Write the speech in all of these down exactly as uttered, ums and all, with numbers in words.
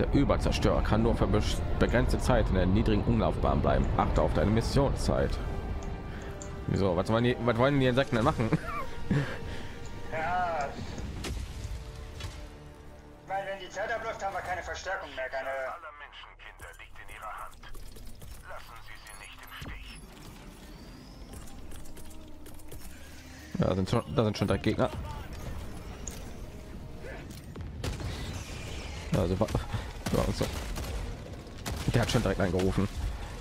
Der Überzerstörer kann nur für begrenzte Zeit in der niedrigen Umlaufbahn bleiben. Achte auf deine Missionszeit. Wieso? Was wollen die, was wollen die Insekten denn machen? Ja, weil wenn die Zeit abläuft, haben wir keine Verstärkung mehr. Keine... Alle Menschenkinder liegt in ihrer Hand. Lassen Sie sie nicht im Stich. Ja, sind schon, da sind schon drei Gegner. Also ja, so. Der hat schon direkt angerufen.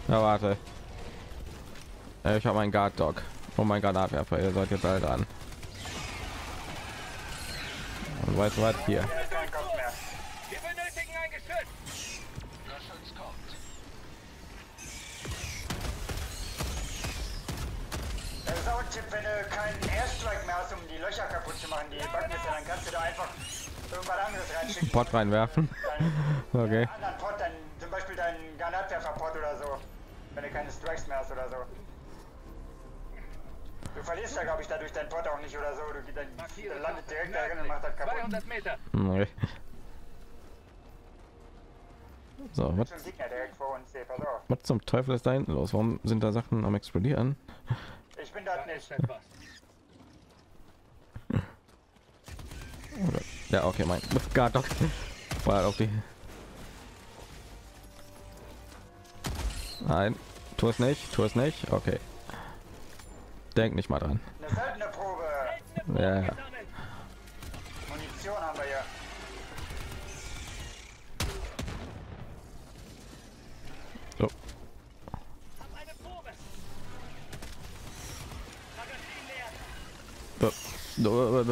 Na warte, ich habe meinen Guard Dog und mein Granatwerfer. Ihr seid jetzt alle dran. Und weit, weit hier. Das ist auch ein Tipp, wenn du keinen Airstrike mehr hast, um die Löcher kaputt zu machen, die Backen ist ja, dann kannst du da einfach irgendwas anderes reinschicken. Pot reinwerfen. Dein, okay. Einen anderen Pot, dein, zum Beispiel deinen Granatwerfer-Pot oder so, wenn du keine Strikes mehr hast oder so. Du verlierst ja, glaube ich, dadurch deinen Pot auch nicht oder so. Du, dein, du landet direkt darin und macht das kaputt. zweihundert Meter. Okay. So, was, was zum Teufel ist da hinten los? Warum sind da Sachen am explodieren? Ich bin da nicht. Ja, okay, mein Guard Dog war auf die. Nein, tu es nicht, tu es nicht. Okay. Denk nicht mal dran. Eine seltene Probe. Ja. Munition haben wir ja. So.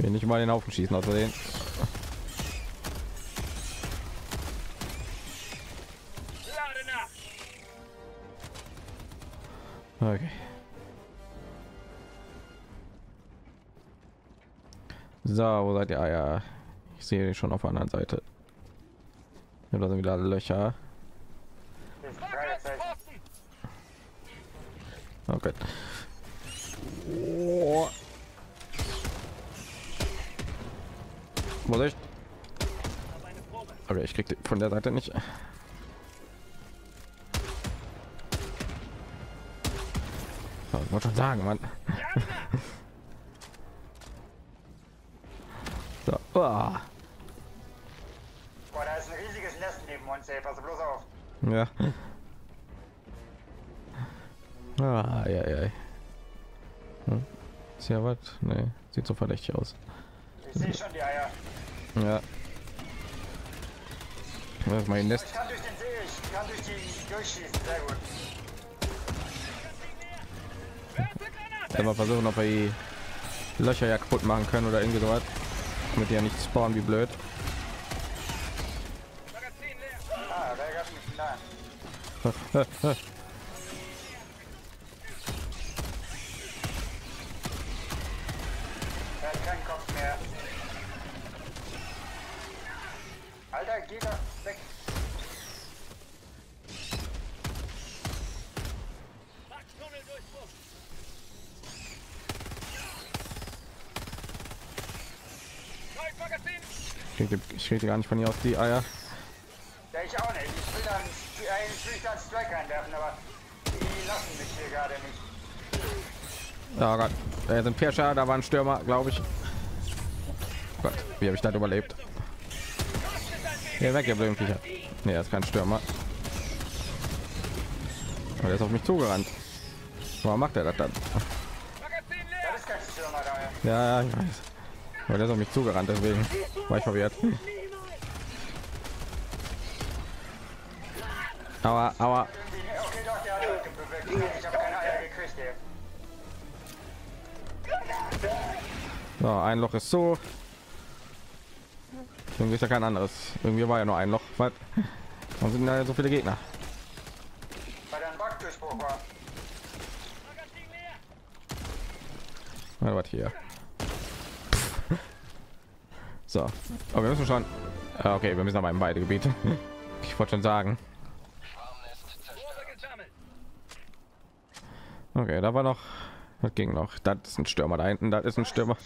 Will nicht mal den Haufen schießen, außerdem. Okay. So, wo seid ihr? Ah, ja. Ich sehe den schon auf der anderen Seite. Ja, da sind wieder Löcher. Okay. Oh. Vorsicht. Okay, ich krieg die von der Seite nicht. Oh, ich wollte schon sagen, Mann. So. Oh. Boah, da ist ein riesiges Nest neben uns, ey. Pass bloß auf. Ja. Ah, ja, ja. Hm. Ist ja was? Nee, sieht so verdächtig aus. Ich sehe schon die Eier. Ja. Das ist mein Nest. Ich kann durch den See, ich kann durch die durchschießen, sehr gut. Dann mal versuchen, ob wir die Löcher ja kaputt machen können oder irgendwie so was. Damit die ja nicht spawnen wie blöd. Alter, geh da weg. Ich kriege gar nicht von hier aus die Eier. Ja, ich auch nicht. Ich will dann, ich will dann Strike einwerfen, aber die lassen mich hier gerade nicht. Oh Gott. Da sind Pirscher, da war ein Stürmer, glaube ich. Oh Gott, wie habe ich das überlebt? Hier weg, ihr blöden Viecher. Nee, das ist kein Stürmer. Aber der ist auf mich zugerannt. Warum macht er das dann? Das ist kein Stürmer, da, ja. Ja, ich weiß. Aber der ist auf mich zugerannt, deswegen war ich verwirrt. Aber, aber. Okay, doch, der hat bewegt. Ich habe keine Eier gekriegt, ey. So, ein Loch ist so. Irgendwie ist ja kein anderes. Irgendwie war ja nur ein Loch. Was? Warum sind da so viele Gegner? Weil da ein Backdurchbruch war. Na, was hier? So, aber wir müssen schon. Okay, wir müssen aber in beide Gebiete. Ich wollte schon sagen. Okay, da war noch. Das ging noch. Das ist ein Stürmer da hinten. Das ist ein Stürmer.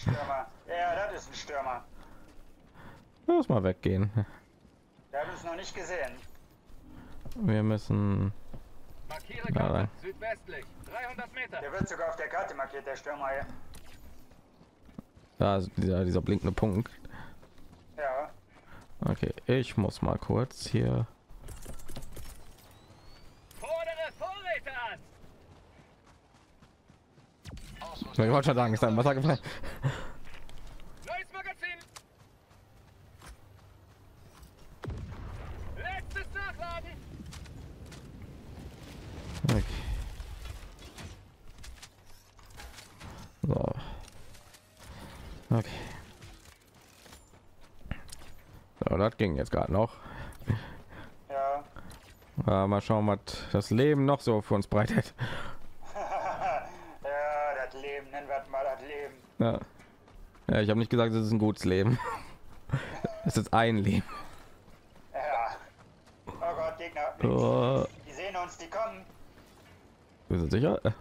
Ja, das ist ein Stürmer. Lass mal weggehen. Wir haben es noch nicht gesehen. Wir müssen... Markiere Karte südwestlich, dreihundert Meter. Der wird sogar auf der Karte markiert, der Stürmer. Da ist dieser, dieser blinkende Punkt. Ja. Okay, ich muss mal kurz hier... Ich wollte schon sagen, ist ein Wasser gefallen. Neues Magazin. Letztes Nachladen. Okay. So. Okay. So, das ging jetzt gerade noch. Ja. Aber mal schauen, was das Leben noch so für uns bereitet. Ja. Ja, ich habe nicht gesagt, es ist ein gutes Leben. Es ist ein Leben. Ja. Oh Gott, Gegner. Oh. Die sehen uns, die kommen. Wir sind sicher. Okay,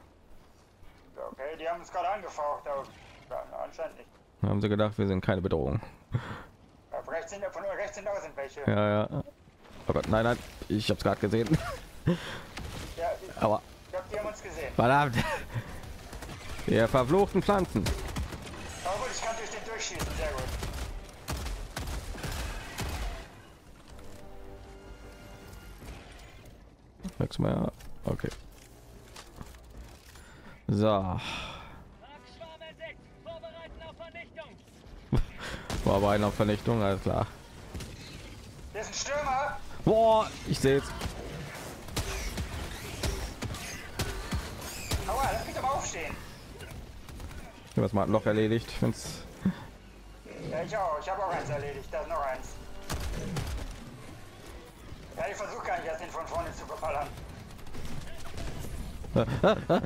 die haben uns gerade angefaucht, aber ja, anscheinend nicht. Haben sie gedacht, wir sind keine Bedrohung. Ja, rechts sind, von rechts sind welche. Ja, ja. Oh Gott, nein, nein, ich habe es gerade gesehen. Ja, ich, aber ich glaub, die haben uns gesehen. Verdammt. Der verfluchten Pflanzen. Oh gut, ich kann durch den durchschießen, sehr gut. Nix mehr. Okay. So. Vorbereiten auf Vernichtung, alles klar. Das ist ein Stürmer. Boah, ich sehe es. Aua, lass mich doch mal aufstehen. Was mal ein Loch erledigt, wenn's ja, ich auch. Ich habe auch eins erledigt. Da ist noch eins. Ja, ich versuche gar nicht, erst den von vorne zu befallen. Ah, ah, ah.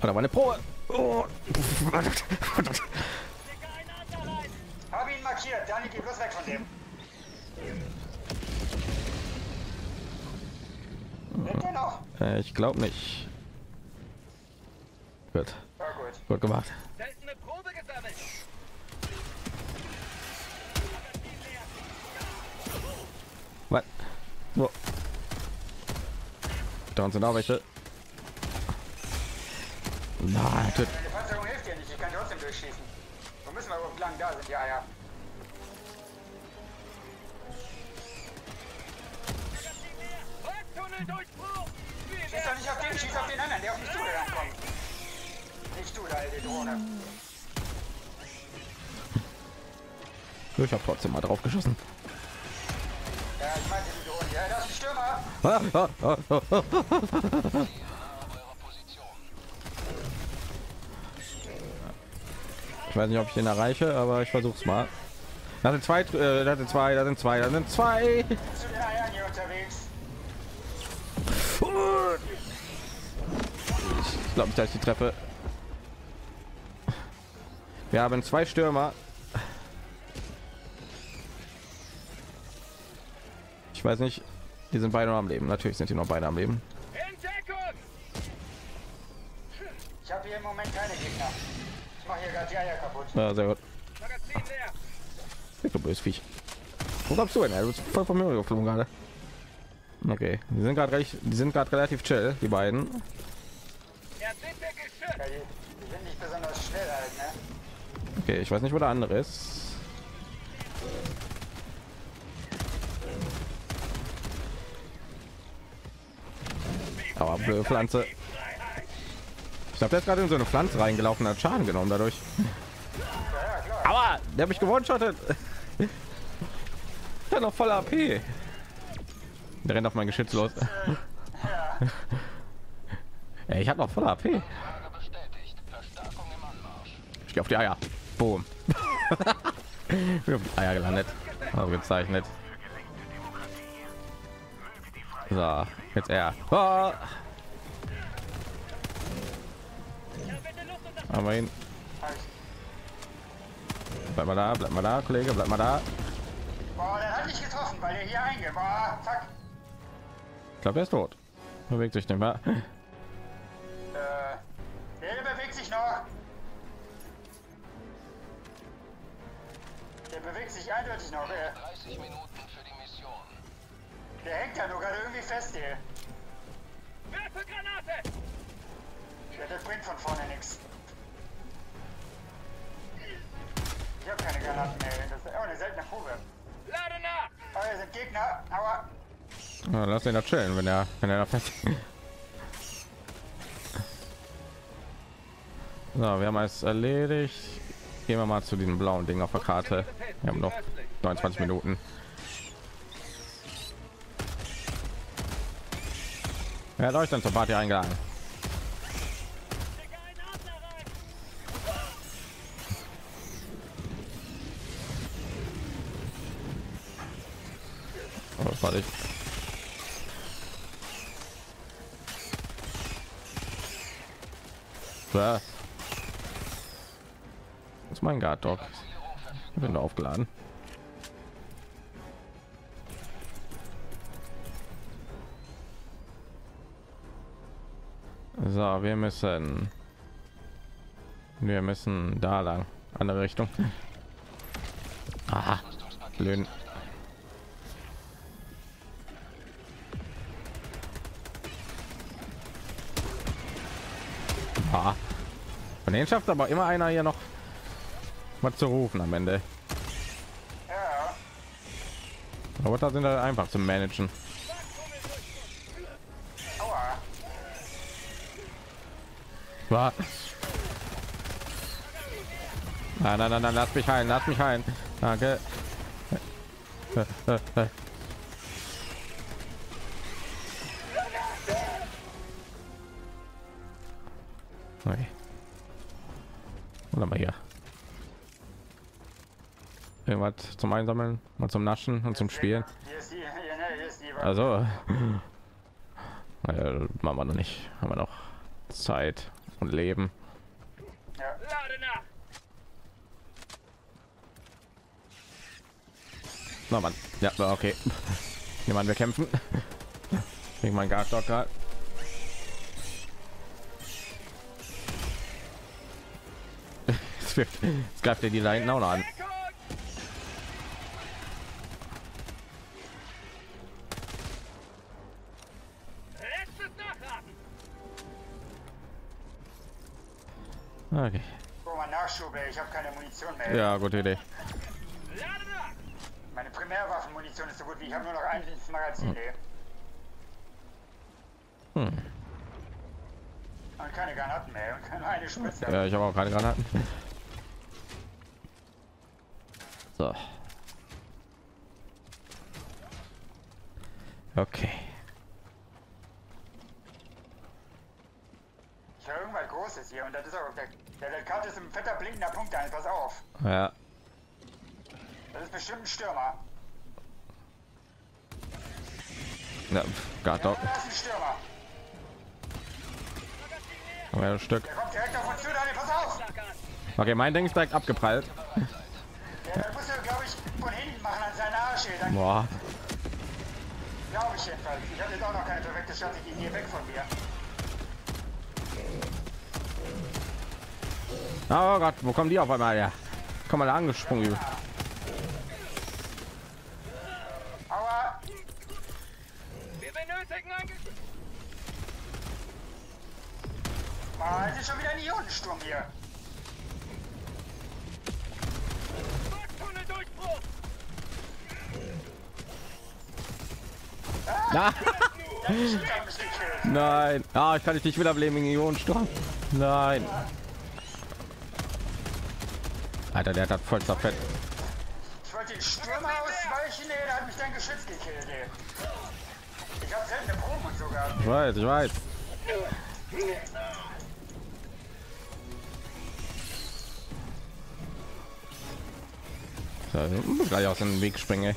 Oh, da war eine Probe. Oh. Habe ihn markiert. Dani, geh bloß weg von dem. Ich glaube nicht. Gut. Ja, gut. Gut gemacht. Seltene Probe gesammelt. Was? Wo? Da sind auch welche. Nein. Meine Panzerung hilft dir nicht. Ich kann trotzdem durchschießen. Wir müssen aber lang da sind. Ja, ja. Schieß doch nicht auf den, schieß auf den anderen, der auf mich zu kommt. Nicht du, da alte Drohne. Ich habe trotzdem mal drauf geschossen. Ja, ich meinte die Drohne. Ja, das ist ein Stürmer. Ich weiß nicht, ob ich den erreiche, aber ich versuch's mal. Da sind zwei, äh, da sind zwei, da sind zwei, da sind zwei. Zu den Eiern hier unterwegs. Ich glaube, da ist die Treppe. Wir haben zwei Stürmer. Ich weiß nicht, die sind beide noch am Leben. Natürlich sind die noch beide am Leben. Ich habe hier im Moment keine Gegner. Ich mache hier gerade die Eier kaputt. Ja, sehr gut. Du böses Viech. Wo kommst du denn? Du bist voll von mir geflogen gerade. Okay, die sind gerade recht, die sind gerade relativ chill, die beiden. Okay, ich weiß nicht, wo der andere ist. Aber blöde Pflanze. Ich glaube, der ist gerade in so eine Pflanze reingelaufen, hat Schaden genommen dadurch. Aber der hat mich gewonshottet. Der noch voller A P. Der rennt auf mein Geschütz los. Ich habe noch voller A P. Ich gehe auf die Eier. Boom. Wir haben die Eier gelandet. Also gezeichnet. So, jetzt er. Oh. Aber ihn. Bleib mal da, bleib mal da, Kollege, bleib mal da. Boah, der hat nicht getroffen, weil er hier eingeht. Boah, zack. Ich glaube, er ist tot. Bewegt sich nicht mehr. noch. Der bewegt sich eindeutig noch. Er dreißig Minuten für die Mission. Der hängt ja nur gerade irgendwie fest hier. Werfe Granate! Ja, das bringt von vorne nichts. Ich hab keine Granaten mehr. Das, oh, eine seltene Fuge. Lade nach! Oh, hier sind Gegner. Aua! Na, lass ihn doch chillen, wenn er, wenn er da fest. So, wir haben alles erledigt. Gehen wir mal zu diesem blauen Ding auf der Karte. Wir haben noch neunundzwanzig Minuten. Wer hat euch dann zur Party eingeladen? Oh, das war ich. Ja. Das ist mein Guard Dog. Ich bin aufgeladen. So, wir müssen, wir müssen da lang, andere Richtung. Ah, blöd. Ah. Von denen schafft aber immer einer hier noch mal zu rufen am Ende. Ja. Aber da sind halt einfach zu managen. Aua. Ah. Nein, nein, nein, nein, lass mich heilen, lass mich heilen. Danke. Okay. Oder mal hier irgendwas zum Einsammeln und zum Naschen und zum Spielen. Also naja, machen wir noch nicht, haben wir noch Zeit und Leben. Na man, ja, okay, jemand, wir kämpfen gegen meinen Guard Dog gerade. Es greift er die da hinten auch noch an. Okay. Oh, mein Nachschub, ich habe keine Munition mehr. Ja, gute Idee. Meine Primärwaffenmunition ist so gut wie ich habe nur noch ein Magazin. Hm. Hm. Und keine Granaten mehr und keine eine Spritze. Ja, ich habe auch keine Granaten. Okay. Ich höre irgendwas Großes hier und das ist auch der, der, der Karte ist ein fetter blinkender Punkt ein, pass auf. Ja. Das ist bestimmt ein Stürmer. Ja, Guard Dog. Ja, das ist ein Stürmer. Aber ein Stück. Der kommt direkt auf uns zu, Daniel, pass auf. Okay, mein Ding ist direkt abgeprallt. Ja, das muss er, glaube ich, von hinten machen an seinen Arsch hier. Dann boah. Glaube ich jedenfalls. Ich habe jetzt auch noch keine perfekte Strategie. Geh weg von mir. Oh Gott, wo kommen die auf einmal her? Komm mal da angesprungen. Ja. Aua. Wir benötigen einen. Ah, es ist schon wieder ein Ionensturm hier. Ah, nein, ah, ich kann dich nicht wieder beleben in Ionensturm. Nein, Alter, der hat voll zerfetzt. Ich wollte den Stürmer ausweichen, ey, der hat mich dann geschützt gekillt, ey. Ich habe selten eine Probe und so gehabt. Ich weiß, ich weiß. So, gleich aus dem Weg springe.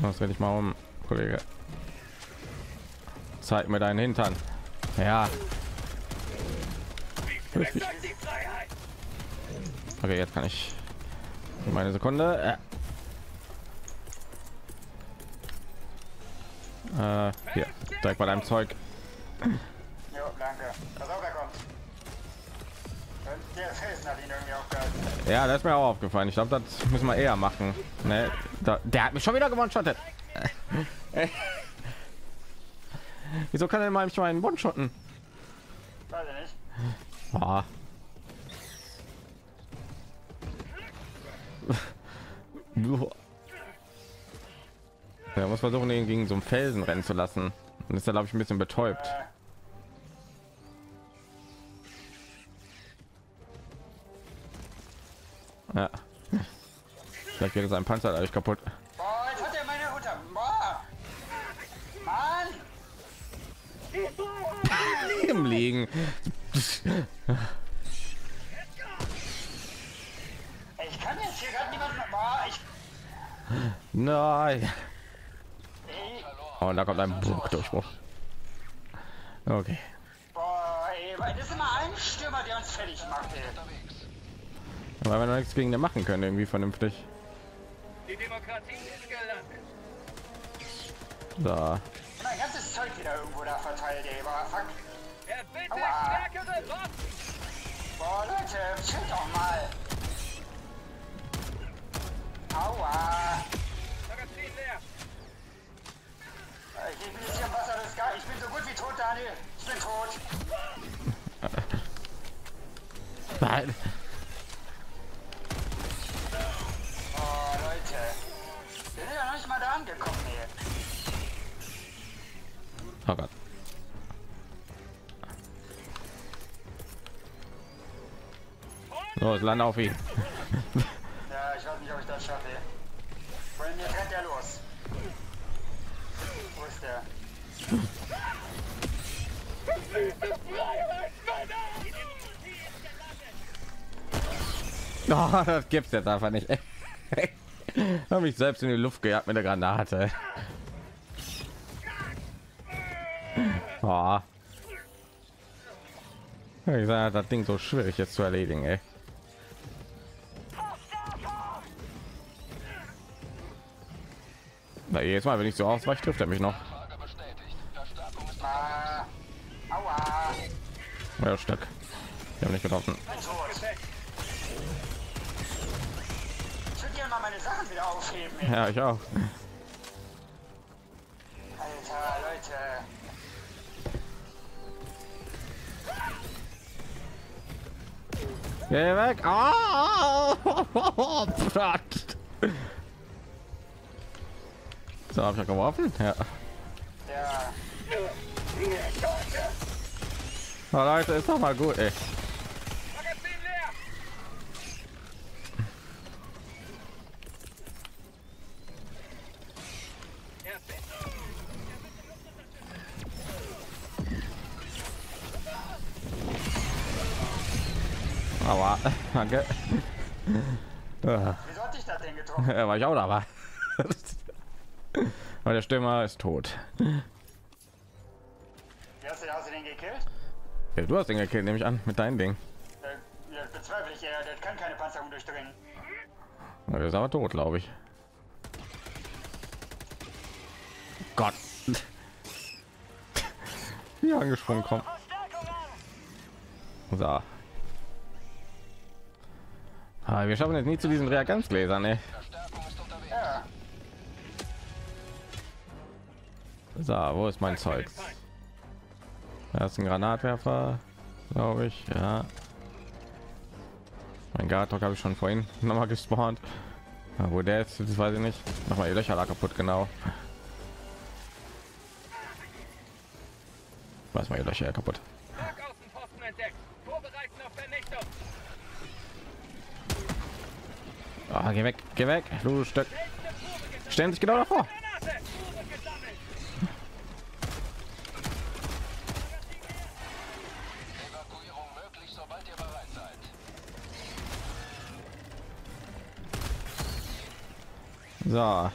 Das werde ich mal um, Kollege. Zeig mir deinen Hintern. Ja. Okay, jetzt kann ich. Meine Sekunde. Äh, hier, direkt bei deinem Zeug. Jo, danke. Versorger kommt. Ja, das ist mir auch aufgefallen. Ich glaube, das müssen wir eher machen. Ne? Da, der hat mich schon wieder gewonshottet. Wieso kann er mal nicht meinen One-Shotten? Weiß ich nicht. Oh. Ja, muss versuchen, ihn gegen so einen Felsen rennen zu lassen. Und ist da, glaube ich, ein bisschen betäubt. Ja. Vielleicht wäre sein Panzer dadurch kaputt. Boah, jetzt hat er meine Mutter. Boah. Mann. Im Liegen. Ich kann jetzt hier gerade niemanden. Boah, ich... Nein. Oh, da kommt ein Bruchdurchbruch. Okay. Boah, ey, das ist immer ein Stürmer, der uns fertig macht, ey. Weil wir noch nichts gegen den machen können, irgendwie vernünftig. Die Demokratie ist gelandet. Da. Mein ganzes Zeug wieder irgendwo da verteilt, ey, war fuck. Er bitte stärkere Waffen. Boah, Leute, chill doch mal. Aua. Magazin leer. Ich bin jetzt hier im Wasser des Gar. Ich bin so gut wie tot, Daniel. Ich bin tot. Nein. Wir sind ja noch nicht mal da angekommen hier. Oh Gott. Los, land auf ihn. Ja, ich weiß nicht, ob ich das schaffe. Bei mir rennt er los. Wo ist der? Oh, das gibt's jetzt einfach nicht. Habe mich selbst in die Luft gejagt mit der Granate. Oh. Ich sage, das Ding so schwierig jetzt zu erledigen. Ey. Na, jedes Mal, wenn ich so ausweiche, trifft er mich noch. Ja, Stück. Ich habe nicht getroffen. Meine Sachen wieder aufheben. Ey. Ja, ich auch. Alter, Leute. Geh weg. Oh, oh, oh, oh, oh. So, hab ich geworfen? Ja. Ja. Oh, Leute, ist doch mal gut, ey. Aber danke. Wieso hat dich das denn getroffen? Ja, war ich auch da, war. Aber der Stürmer ist tot. Wie hast du, hast du den gekillt? Ja, du hast den gekillt, nehme ich an, mit deinem Ding. Ja, das bezweifle ich, er kann keine Panzerung durchdringen. Ja, der ist aber tot, glaube ich. Gott. Wie angesprungen kommt. So. Ah, wir schaffen jetzt nie zu diesen Reagenzgläsern, ne? Ja. So, wo ist mein Zeug? Da ist ein Granatwerfer, glaube ich. Ja. Mein Guard Dog habe ich schon vorhin noch mal gespawnt. Ja, wo der ist, das weiß ich nicht. Nochmal die Löcher da kaputt, genau. Was mal die Löcher kaputt? Oh, geh weg, geh weg, du Stück. Stellen sich genau davor. Evakuierung möglich, sobald ihr bereit seid. So.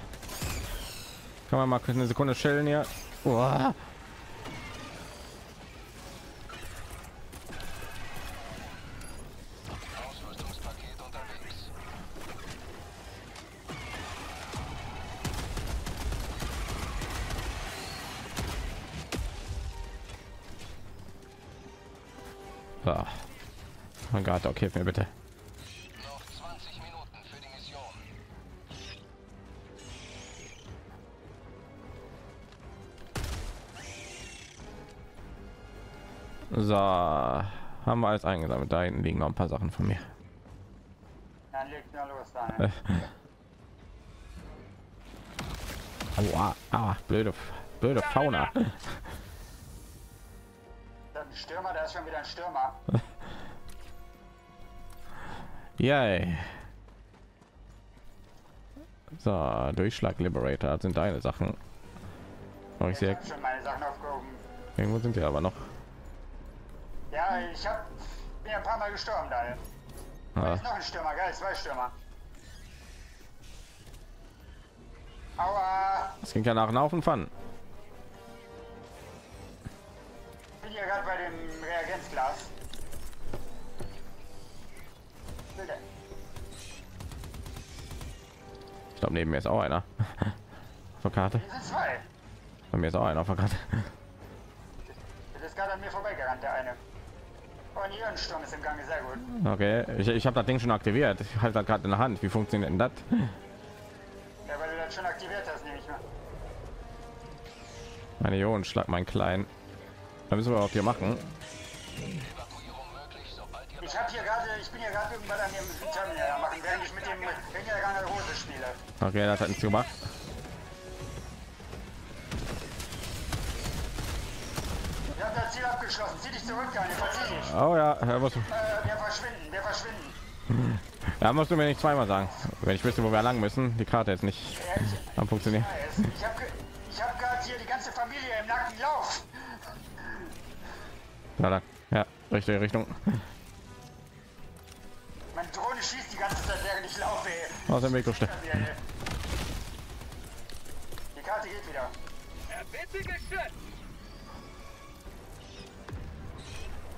Kann man mal kurz eine Sekunde chillen hier. Uah. Oh mein Gott, okay, hilf mir bitte. Noch zwanzig Minuten für die Mission. So, haben wir alles eingesammelt. Da hinten liegen noch ein paar Sachen von mir. Aua, aua, blöde, blöde Fauna. Stürmer, da ist schon wieder ein Stürmer. Yay. So, Durchschlag Liberator sind deine Sachen. Oh, ich sehe schon meine Sachen aufgehoben. Irgendwo sind wir aber noch. Ja, ich habe mir ein paar Mal gestorben, Daniel. Ah. Ist noch ein Stürmer, geil, zwei Stürmer. Aua. Das ging ja nach einem Haufen Pfannen. Ich bin ja gerade bei dem Reagenzglas. Bitte. Ich glaube, neben mir ist auch einer auf der Karte. Hier sind zwei. Bei mir ist auch einer auf der Karte. Das ist gerade an mir vorbeigerannt, der eine. Und Ionensturm ist im Gange, sehr gut. Okay, ich, ich habe das Ding schon aktiviert. Ich halte das gerade in der Hand. Wie funktioniert denn das? Ja, weil du das schon aktiviert hast, nehme ich mal. Meine Ionenschlag, mein Klein. Da müssen wir auch hier machen. Ich habe hier gerade, ich bin hier gerade irgendwann an dem Terminal machen, während ich mit dem Ringerganger Hose spiele. Okay, das hat nichts gemacht. Ich habe das Ziel abgeschlossen. Zieh dich zurück, Daniel, verzieh dich. Oh ja, da musst du. Äh, wir verschwinden, wir verschwinden. Da musst du mir nicht zweimal sagen. Wenn ich wüsste, wo wir lang müssen, die Karte jetzt nicht am funktionieren. Ich habe ich hab gerade hier die ganze Familie im nackten Lauf. Da lang. Ja, richtige Richtung. Meine Drohne schießt die ganze Zeit, während ich laufe. Aus dem Mikro steht. Die Karte geht wieder.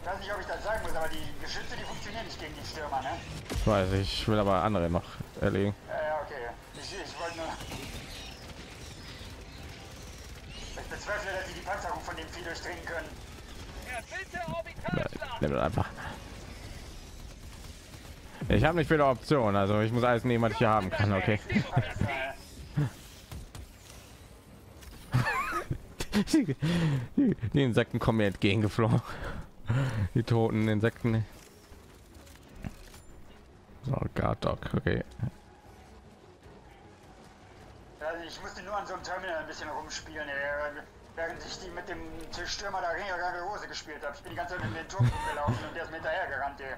Ich weiß nicht, ob ich das sagen muss, aber die Geschütze, die funktionieren nicht gegen die Stürmer, ne? Ich weiß, ich will aber andere noch erlegen. Ja, ja, okay. Ich, ich wollte nur... Ich bezweifle, dass sie die Panzerung von dem Vieh durchdringen können. Bitte einfach. Ich habe nicht viele Optionen, also ich muss alles nehmen, was ich hier haben kann. Okay. Die Insekten kommen mir entgegengeflogen. Die toten Insekten. So, Guard Dog, okay. Also ich musste nur an so einem Terminal ein bisschen rumspielen. Während ich die mit dem Stürmer der Ringerganger Hose gespielt habe, ich bin die ganze Zeit in den Turm gelaufen und der ist mir hinterher gerannt. Ey.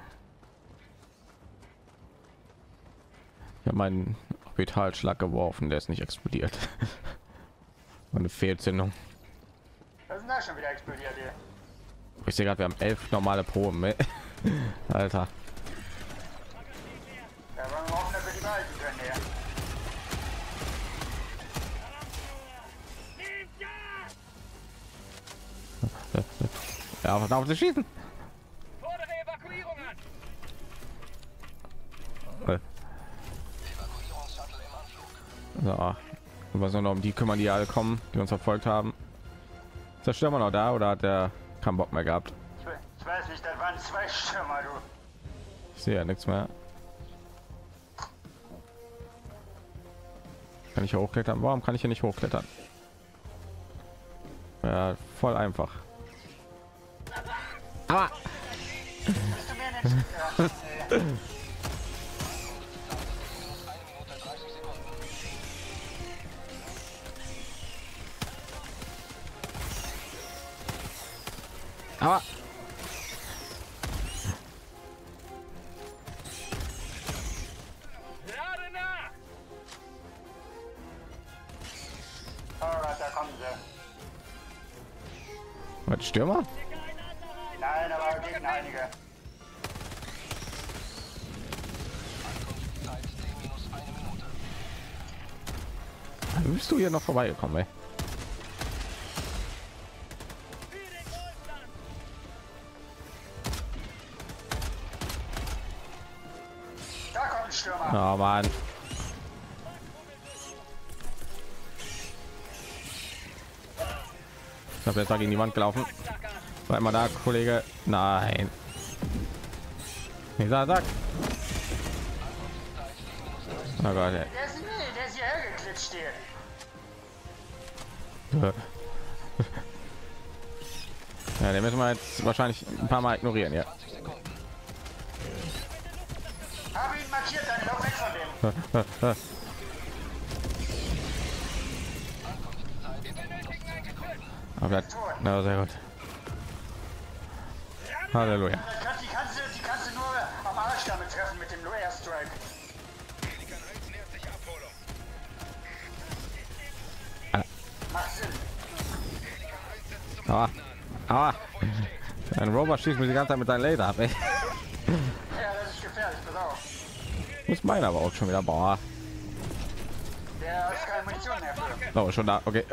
Ich habe meinen Orbitalschlag geworfen, der ist nicht explodiert. Eine Fehlzündung. Das ist da schon wieder explodiert. Ey. Ich sehe gerade, wir haben elf normale Proben. Ey. Alter. Ja, wollen wir hoffen, dass wir die behalten können, ey. Ja, was auf zu schießen? Fordere Evakuierung an. So, was nur noch um die kümmern, die alle kommen, die uns verfolgt haben. Ist der Stürmer noch da oder hat der keinen Bock mehr gehabt? Ich weiß nicht, da waren zwei Stürmer, du. Ich sehe ja nichts mehr. Kann ich hochklettern? Warum kann ich hier nicht hochklettern? Ja, voll einfach. Aber aber was, Stürmer? Nein, aber gegen einige. Dann bist du hier noch vorbeigekommen, ey. Da kommt ein Stürmer. Oh Mann. Ich habe jetzt gegen die Wand gelaufen. War immer da, Kollege. Nein. Dieser Sack. Oh Gott, ey. Der ist Müll, der ist hier hergeklitscht hier. Ja, den müssen wir jetzt wahrscheinlich ein paar Mal ignorieren, ja. Hab ihn markiert, dann lauf weg von dem. Aber das, na, sehr gut. Halleluja. Die kannst du, die kannst du nur am Arsch damit treffen mit dem Airstrike. Macht Sinn. Ah. Ah. Ein Rover schießt mir die ganze Zeit mit deinem Laser ab, ey. Ja, das ist gefährlich, pass auf. Muss meiner aber auch schon wieder, boah. Der ist keine Munition mehr. Oh, schon da, okay.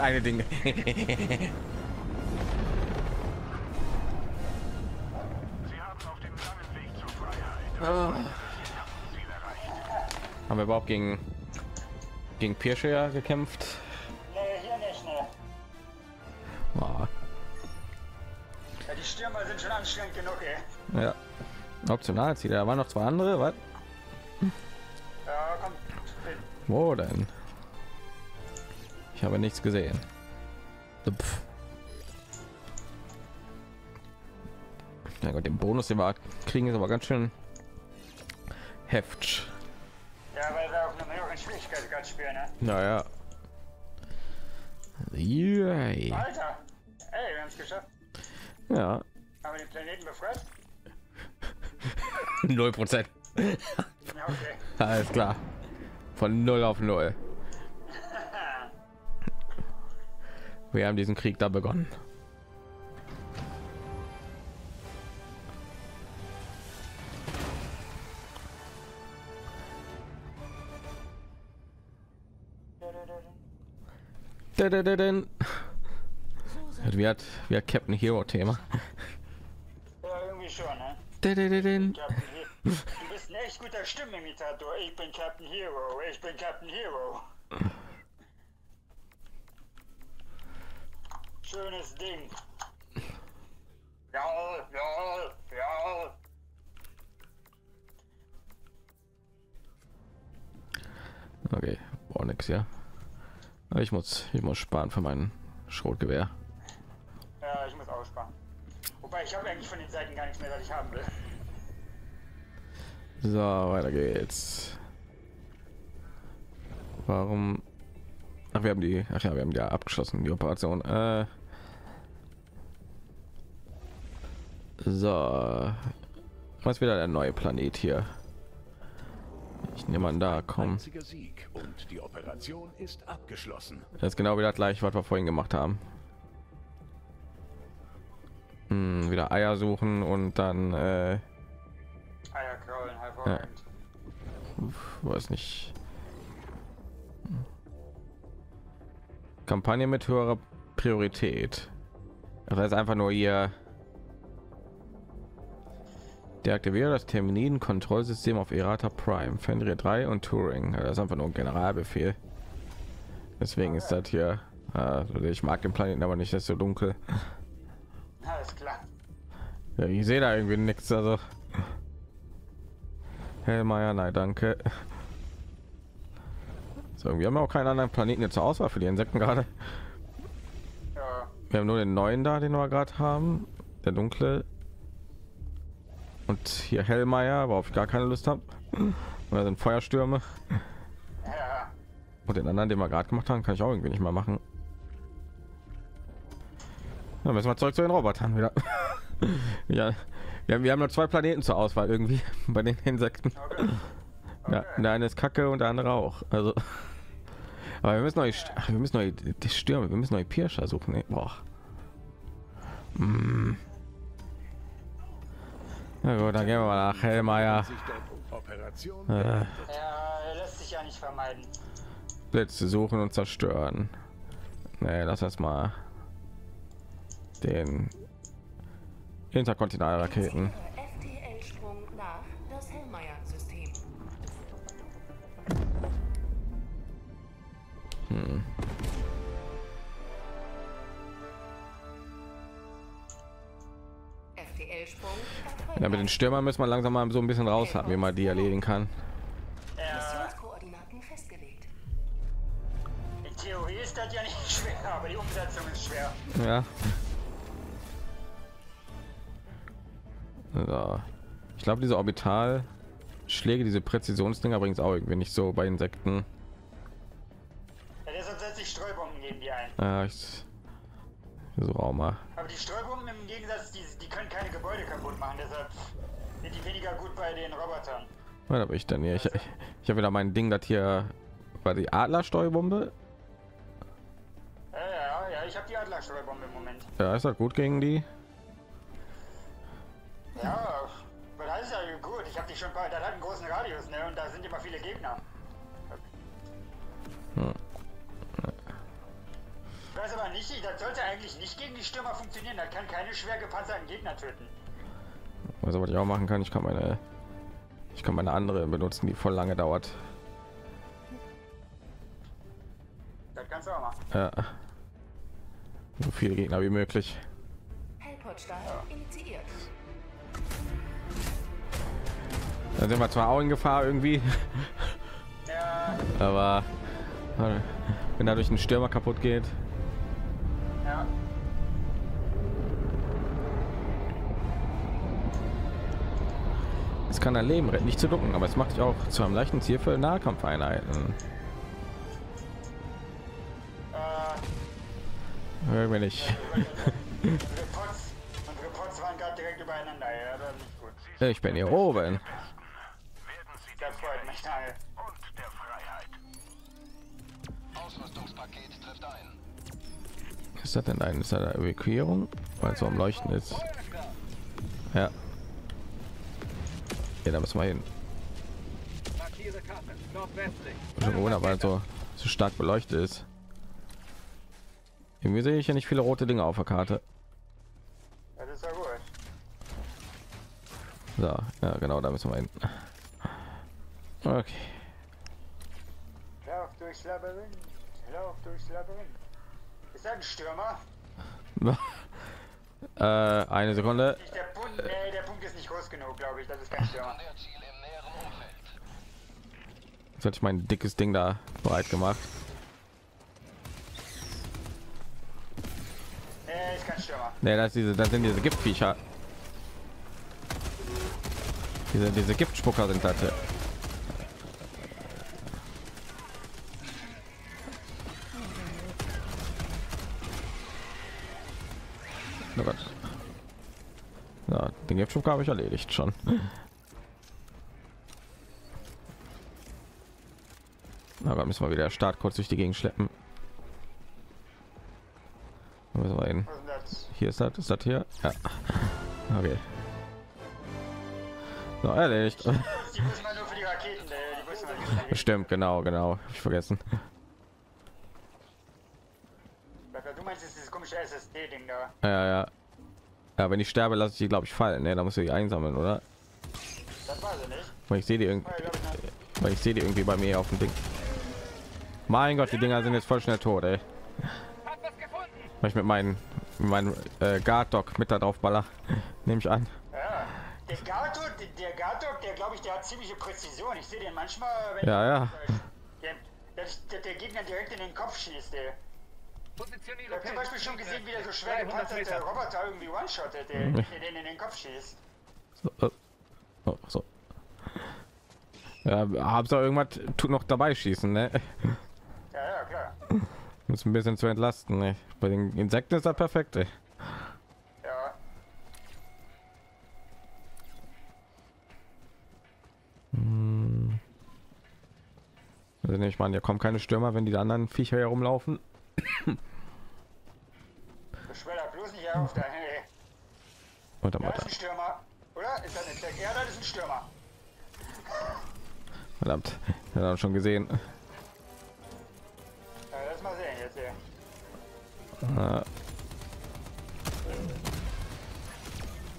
Eine Dinge. Sie haben auf dem langen Weg zur Freiheit. Oh. Haben wir überhaupt gegen gegen Pirscher gekämpft? Nee, hier nicht, ne. Oh. Ja, die Stürmer sind schon anstrengend genug, ey. Ja. Optional zieht da waren noch zwei andere, was? Ja, komm. Wo denn? Ich habe nichts gesehen. Pff. Ja Gott, den Bonus, den wir kriegen, ist aber ganz schön heftig. Ja, weil wir auf einer höheren Schwierigkeit spielen, ne? Naja. Yay. Alter. Ey, wir haben es geschafft. Ja. Haben wir den Planeten befreit? null Prozent. Ja, okay. Alles klar. Von null auf null. Wir haben diesen Krieg da begonnen. Wir hat wir Captain Hero Thema. Ja, irgendwie schon, ne? Du bist ein echt guter Stimmenimitator. Ich bin Captain Hero. Ich bin Captain Hero. Schönes Ding. Jawohl, jawohl, jawohl. Okay, boah, nix, ja. Ich muss, ich muss sparen für mein Schrotgewehr. Ja, ich muss auch sparen. Wobei ich habe eigentlich von den Seiten gar nichts mehr, was ich haben will. So, weiter geht's. Warum? Ach, wir haben die, ach ja, wir haben ja abgeschlossen die Operation. Äh, so, was wieder der neue Planet hier? Ich nehme an, da kommen. Und die Operation ist abgeschlossen. Das ist genau wieder gleich, was wir vorhin gemacht haben. Hm, wieder Eier suchen und dann äh, Eier kraulen, hervorragend. Ja. Weiß nicht. Kampagne mit höherer Priorität. Das heißt einfach nur hier deaktiviere das Terminen-Kontrollsystem auf Erata Prime, Fenrir drei und Touring. Das ist einfach nur ein Generalbefehl. Deswegen ist das hier. Also ich mag den Planeten, aber nicht, dass es so dunkel. Alles klar. Ja, ich sehe da irgendwie nichts. Also Hellmeier, nein, danke. So, wir haben auch keinen anderen Planeten jetzt zur Auswahl für die Insekten gerade. Ja. Wir haben nur den neuen da, den wir gerade haben, der dunkle. Und hier Hellmeier, worauf ich gar keine Lust habe. Und da sind Feuerstürme. Ja. Und den anderen, den wir gerade gemacht haben, kann ich auch irgendwie nicht mal machen. Dann müssen wir zurück zu den Robotern wieder. Ja. Ja, wir haben noch zwei Planeten zur Auswahl irgendwie bei den Insekten. Okay. Okay. Ja, der eine ist kacke und der andere auch. Also, aber wir müssen euch, wir müssen euch die Stürme, wir müssen euch Pirscher suchen. Nee, boah. Mm. Na gut, dann gehen wir mal nach Hellmeier. Äh. Ja, lässt sich ja nicht vermeiden. Blitze suchen und zerstören. Nee, lass erst mal den Interkontinentalraketen. S T L-Sprung nach das Hellmeier-System. Hm. Ja, mit den Stürmern müssen wir langsam mal so ein bisschen raus haben, wie man die erledigen kann. Missionskoordinaten festgelegt. Die Theorie ist das ja nicht schwer, aber die Umsetzung ist schwer. Ja. So. Ich glaube, diese Orbitalschläge, diese Präzisionsdinger bringt es auch irgendwie nicht so bei Insekten. Ja, deshalb setze ich Streubomben gegen die ein. Ja, ich so auch mal. Aber die Streubomben im Gegensatz, die, die können keine Gebäude kaputt machen, deshalb sind die weniger gut bei den Robotern. Ja, da bin ich dann hier. Ich, ich, ich habe wieder mein Ding, das hier war die Adler-Streubombe. Ja, ja, ja, ich habe die Adler-Streubombe im Moment. Ja, ist das gut gegen die? Ja, weil das ist ja gut. Ich habe die schon bei, das hat einen großen Radius, ne? Und da sind immer viele Gegner. Hm. Ich weiß aber nicht, das sollte eigentlich nicht gegen die Stürmer funktionieren. Da kann keine schwer gepanzerten Gegner töten. Also was ich auch machen kann, ich kann meine, ich kann meine andere benutzen, die voll lange dauert. Das kannst du auch machen. Ja. So viele Gegner wie möglich. Dann sind wir zwar auch in Gefahr irgendwie, ja. Aber wenn dadurch ein Stürmer kaputt geht. Ja. Es kann ein Leben retten, nicht zu ducken, aber es macht dich auch zu einem leichten Ziel für Nahkampfeinheiten. Äh, irgendwie nicht. Ich bin hier oben. Ist das denn ein? Ist das eine Evakuierung? Weil so am Leuchten ist. Ja. Ja, da müssen wir hin. Schon wunderbar, so so stark beleuchtet ist. Irgendwie sehe ich ja nicht viele rote Dinge auf der Karte. So, ja, genau, da müssen wir hin. Okay. Lauf durchs Labyrinth. Lauf durchs Labyrinth. Ist das ein Stürmer? äh, eine Sekunde. Der Punkt, nee, der Punkt ist nicht groß genug, glaube ich. Das ist kein Stürmer. Jetzt hatte ich mein dickes Ding da bereit gemacht. Nee, ist kein Stürmer. Nee, das, ist diese, das sind diese Giftviecher. Diese, diese Giftspucker sind das hier. Oh Gott. Ja, den Giftspucker habe ich erledigt schon. Aber müssen wir wieder Start kurz durch die Gegend schleppen. Da müssen wir hin. Hier ist das, ist das hier? Ja. Okay. So, erledigt. Die müssen wir nur für die Raketen, die müssen wir nicht. Stimmt, genau, genau. Hab ich vergessen. Du meinst, ist dieses komische S S D-Ding da. Ja, ja. Ja, wenn ich sterbe, lasse ich die, glaube ich, fallen. Ne, da musst du die einsammeln, oder? Das weiß ich nicht. Weil ich sehe die irgendwie. Weil ich sehe die irgendwie bei mir auf dem Ding. Mein Gott, die Dinger sind jetzt voll schnell tot, ey. Weil ich mit meinen meinen äh, Guard Dog mit da drauf baller, nehme ich an. Ja. Der Guard Dog, der, Guard Dog, der glaube ich, der hat ziemliche Präzision. Ich sehe den manchmal, wenn ja, ja. Der, der, der Gegner direkt in den Kopf schießt, ey. Ich habe zum Beispiel schon gesehen, wie der so schwer gepanzerte Roboter irgendwie one-shottet, der den in den Kopf schießt. So, oh, so. Ja, hab's auch irgendwas tut noch dabei schießen, ne? Ja, ja, klar. Muss ein bisschen zu entlasten, ne? Bei den Insekten ist das perfekt, ey. Ja. Hm. Also ich meine, hier kommen keine Stürmer, wenn die anderen Viecher herumlaufen. Beschwer da bloß nicht auf da. Hey. Und da ist ein Stürmer, oder? Ist das nicht? Ja, das ist ein Stürmer. Verdammt, das haben wir schon gesehen. Ja, lass mal sehen jetzt hier.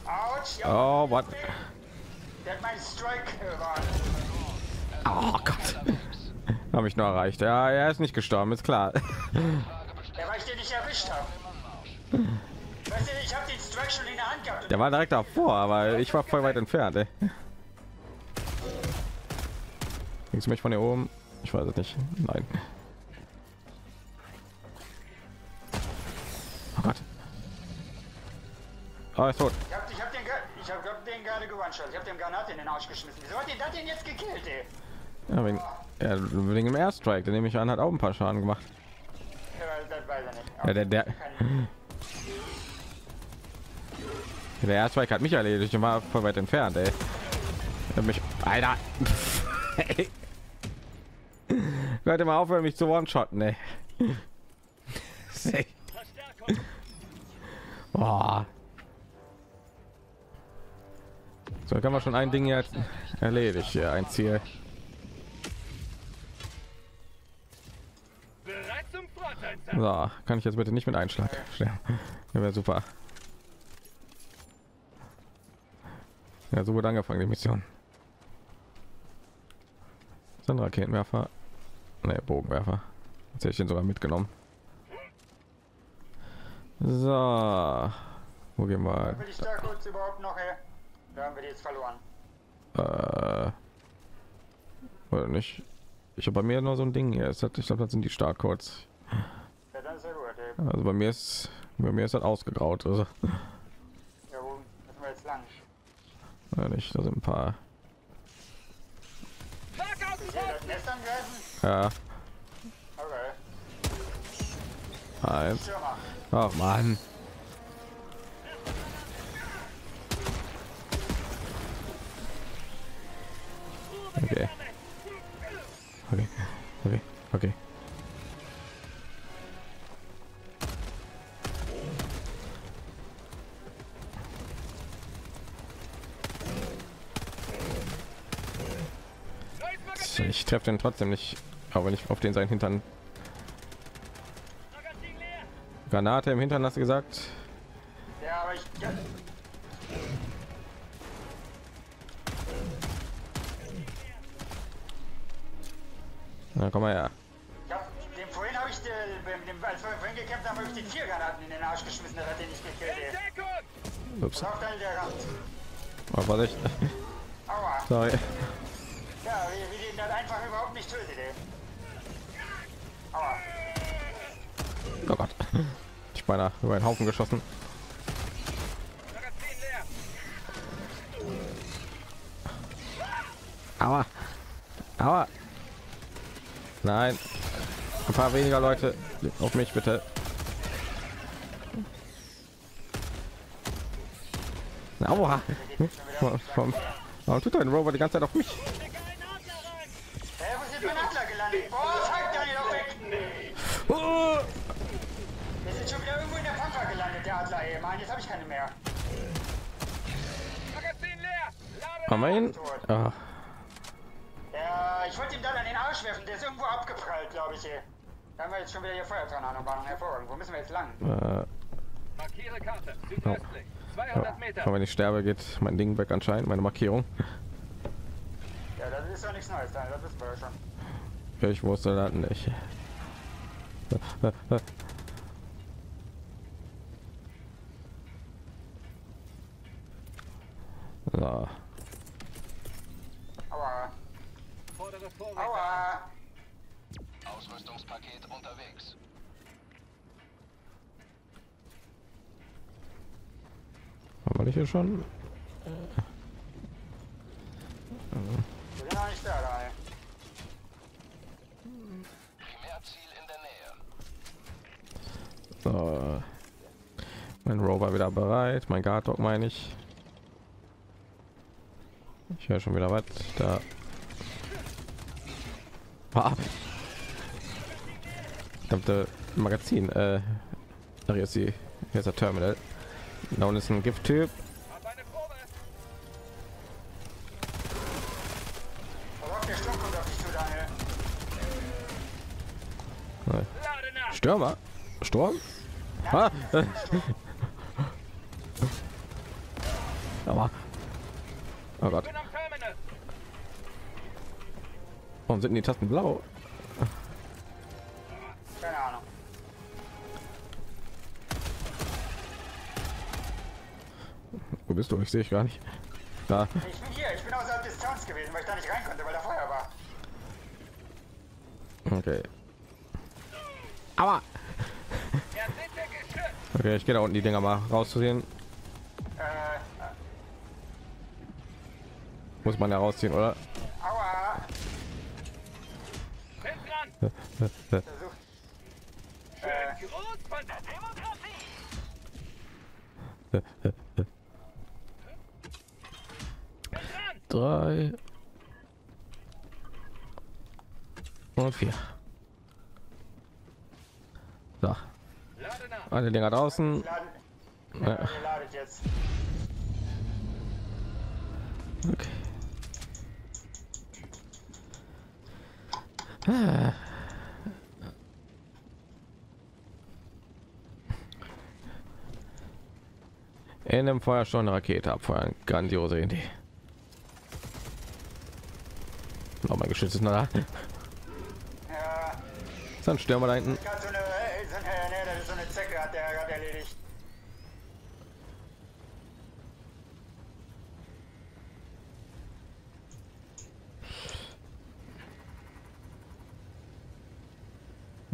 Ah. Autsch, ja, oh, was? Der hat meinen Strike gewarnt. Oh Gott. Habe ich nur erreicht. Ja, er ist nicht gestorben, ist klar. Ja, weil ich den nicht erwischt habe. Weißt du, ich habe den Strike schon in der Hand gehabt. Der war direkt davor, aber ich war voll weit entfernt. Ey. Ging's mich von hier oben? Ich weiß es nicht. Nein. Oh Gott. Oh, er ist tot. Ich hab, ich hab den, ich hab, hab den gerade gewandschaut. Ich hab den Granat in den Arsch geschmissen. Wieso hat den das denn jetzt gekillt, ey? Ja, wegen, ja, wegen dem Airstrike, der nehme ich an, hat auch ein paar Schaden gemacht. Ja, das weiß er nicht. Ja, der, der, der Airstrike hat mich erledigt und war voll weit entfernt, ey. Hat mich, Alter. Hey. Hört immer aufhören, mich zu one-shotten, ey. Boah. So, dann haben wir schon ein Ding jetzt erledigt, ja, ein Ziel. So, kann ich jetzt bitte nicht mit Einschlag sterben? Ja, wäre super. Ja, so wurde angefangen die Mission. Ein Raketenwerfer, ne, Bogenwerfer. Jetzt hätte ich den sogar mitgenommen. So, wo gehen wir? Haben wir die Stärke uns überhaupt noch her? Da haben wir die jetzt verloren. Äh, oder nicht? Ich habe bei mir nur so ein Ding hier. Ich glaube, das sind die Startcodes. Ja, dann ist ja gut, also bei mir ist bei mir ist das ausgegraut. Also. Ja, wo müssen wir jetzt lang? Ja, nicht, da sind ein paar. Ja. Okay. Oh Mann. Okay. Okay. Okay. Okay. Ich treffe den trotzdem nicht, aber nicht auf den seinen Hintern. Granate im Hintern, hast du gesagt? Ja, aber ich. Na komm mal her. Dem vorhin habe ich den, als wir vorhin gekämpft haben, habe ich den vier Granaten in den Arsch geschmissen, das hat den nicht gekillt. Ups. Oh, was echt? Sorry. Ja, wie, wie den dann einfach überhaupt nicht tötet. Aber oh Gott, ich bin beinahe über einen Haufen geschossen. Aua. Aua. Nein. Ein paar weniger Leute auf mich bitte. Aua. Warum tut ein Rover die ganze Zeit auf mich? Oh. Wir sind schon wieder irgendwo in der Pampa gelandet, der Adler, ey. Mann, jetzt habe ich keine mehr. Magazin leer. Lade. Ja, ich wollte ihm dann an den Arsch werfen, der ist irgendwo abgeprallt, glaube ich, ey. Da haben wir jetzt schon wieder hier Feuer dran an der Bahn, hervorragend. Wo müssen wir jetzt lang? Äh. Markiere Karte, südöstlich, zweihundert Meter. Aber wenn ich sterbe, geht mein Ding weg anscheinend, meine Markierung. Ja, das ist ja nichts Neues, das wissen wir ja schon. Ja, ich wusste das nicht. So. Aua. Aua. Ausrüstungspaket unterwegs. Haben wir dich hier schon? Ich bin noch nicht da, da, ey. So. Mein Rover wieder bereit, mein Guard Dog meine ich. Ich höre schon wieder was da. Ah. Verdammte Magazin. Äh, da ist die, hier ist der Terminal. Da unten ist ein Gifttyp. Stürmer? Sturm? Ah. Oh Gott. Warum sind die Tasten blau? Keine Ahnung. bist du? Ich sehe ich gar nicht. Da. Ich bin hier, ich bin außerhalb des Zauns gewesen, weil ich da nicht rein konnte, weil da Feuer war. Okay. Aua! Okay, ich gehe da unten die Dinger mal rauszusehen. Muss man da rausziehen, oder? Aua! Dran. Drei und vier. So. Alle Dinger draußen. Ja. Okay. Ah. In dem Feuer schon eine Rakete abfeuern. Grandiose Idee. Noch mein Geschütz ist noch da. Ja. Dann stürmen wir da hinten. So eine, so eine Zecke hat der gerade erledigt.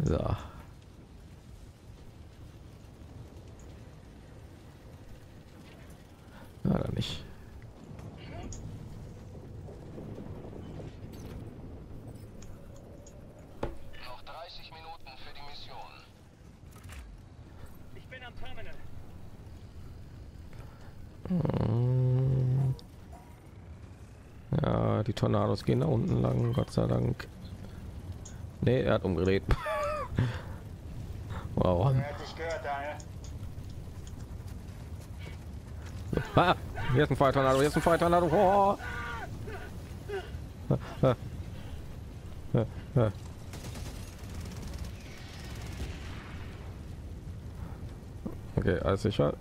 So. Oder nicht. Noch dreißig Minuten für die Mission. Ich bin am Terminal. Ja, die Tornados gehen da unten lang, Gott sei Dank. Nee, er hat umgedreht. Wow. Ah, jetzt ein Feuertornado, jetzt ein Feuertornado. Oh. Ah, ah, ah. Okay, alles sicher.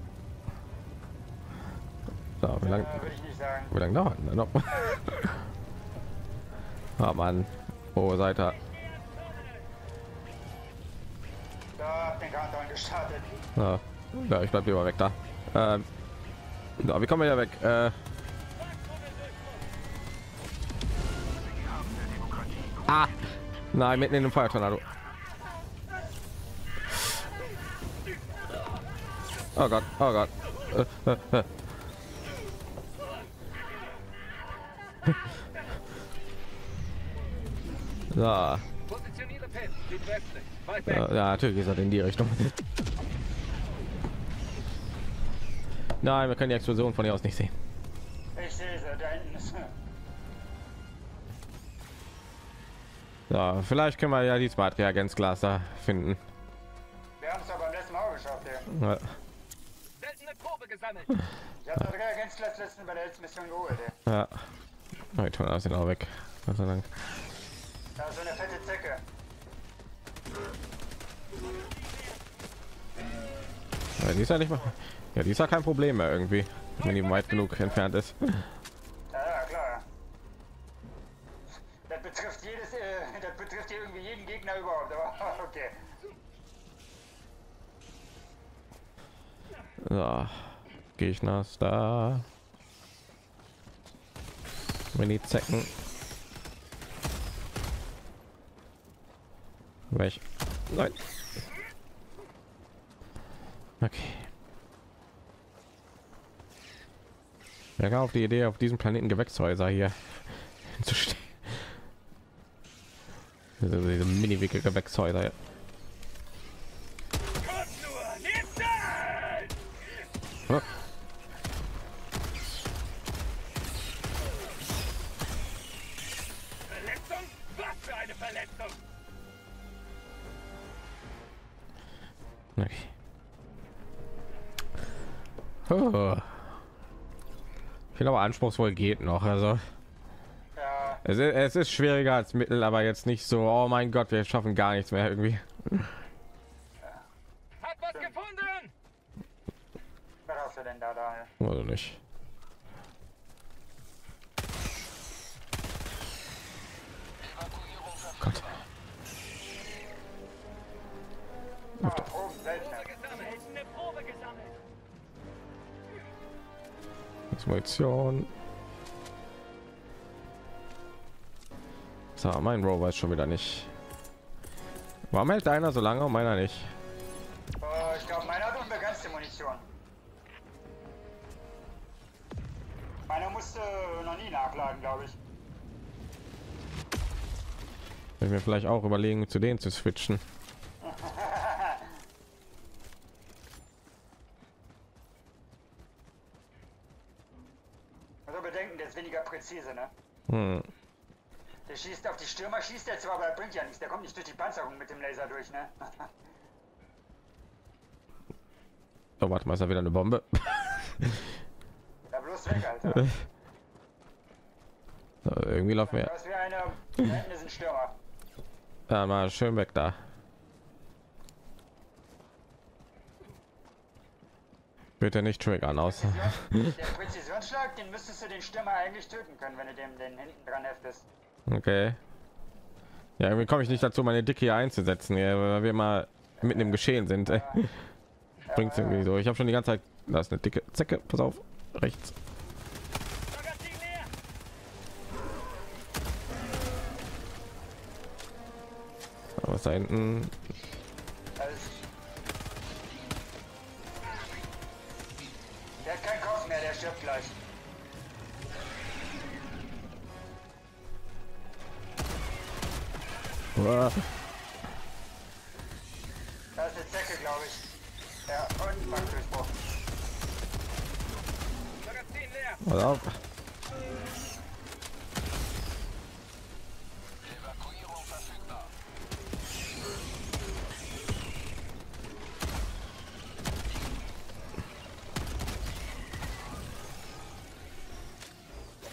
So, wie lange wie lange dauert denn noch? Ah, Mann. Oh, seid da. Ah, ja, ich bleib lieber weg da. Ähm, Da, wie kommen wir ja weg? Äh ah, nein, mitten in dem Feuertornado. Oh Gott, oh Gott. Äh, äh, äh. Da. Ja, natürlich ist er in die Richtung. Nein, wir können die Explosion von hier aus nicht sehen. Ich sehe sie, da hinten ist er. So, vielleicht können wir ja die Smart Reagenzglas da finden. Wir haben es aber beim letzten Mal geschafft, ja. Ja. Seltene Probe gesammelt. Ich habe das Reagenzglas letzten bei der letzten Mission geholt, ja. Ja. Die Tornados sind auch weg. Gott sei Dank. Da ist so eine fette Zecke. Ja, die ist ja nicht mal. Ja, die ist ja kein Problem mehr irgendwie, wenn die weit genug entfernt ist. Ja, ja klar. Das betrifft jedes, äh, das betrifft irgendwie jeden Gegner überhaupt. Aber okay. So, Gegner ist da. Wenn die Zecken. Welch? Nein. Okay. Wer kam auf die Idee, auf diesem Planeten Gewächshäuser hier zu stehen? Diese mini-wickel Gewächshäuser. Ja. Verletzung? Was für eine Verletzung? Okay. Oh. Ich finde aber anspruchsvoll geht noch, also ja. es, ist, es ist schwieriger als Mittel, aber jetzt nicht so, oh mein Gott, wir schaffen gar nichts mehr irgendwie. Hat was gefunden? Was hast du denn da, da? Also nicht. Gott. Oh, Probe gesammelt. Eine Probe gesammelt. Transformation. So, mein Rover ist schon wieder nicht. Warum hält einer so lange und meiner nicht? Oh, ich glaube, meiner hat unbegrenzte Munition. Meiner musste noch nie nachladen, glaube ich. Ich mir vielleicht auch überlegen, zu denen zu switchen. Also bedenken, der ist weniger präzise, ne? Hm. Der schießt auf die Stürmer, schießt jetzt aber, der bringt ja nichts. Der kommt nicht durch die Panzerung mit dem Laser durch, ne? Oh, warte mal, ist da wieder eine Bombe? Da bloß weg, Alter. So, irgendwie laufen wir. Das ist wie eine, da hinten ist ein Stürmer. Da mal schön weg da. Bitte nicht triggern, außer der Präzisionsschlag, den müsstest du den Stürmer eigentlich töten können, wenn du dem den hinten dran heftest. Okay. Ja, irgendwie komme ich nicht dazu, meine Dicke hier einzusetzen, ja, weil wir mal mitten im Geschehen sind. Ja. Bringt ja irgendwie so. Ich habe schon die ganze Zeit. Da ist eine dicke Zecke. Pass auf, rechts. Was da hinten? Der hat keinen Kopf mehr, der stirbt gleich. Uah. Da ist eine Zecke, glaube ich. Ja, und Bank durchbrochen. Magazin leer. Pass auf. Evakuierung verfügbar.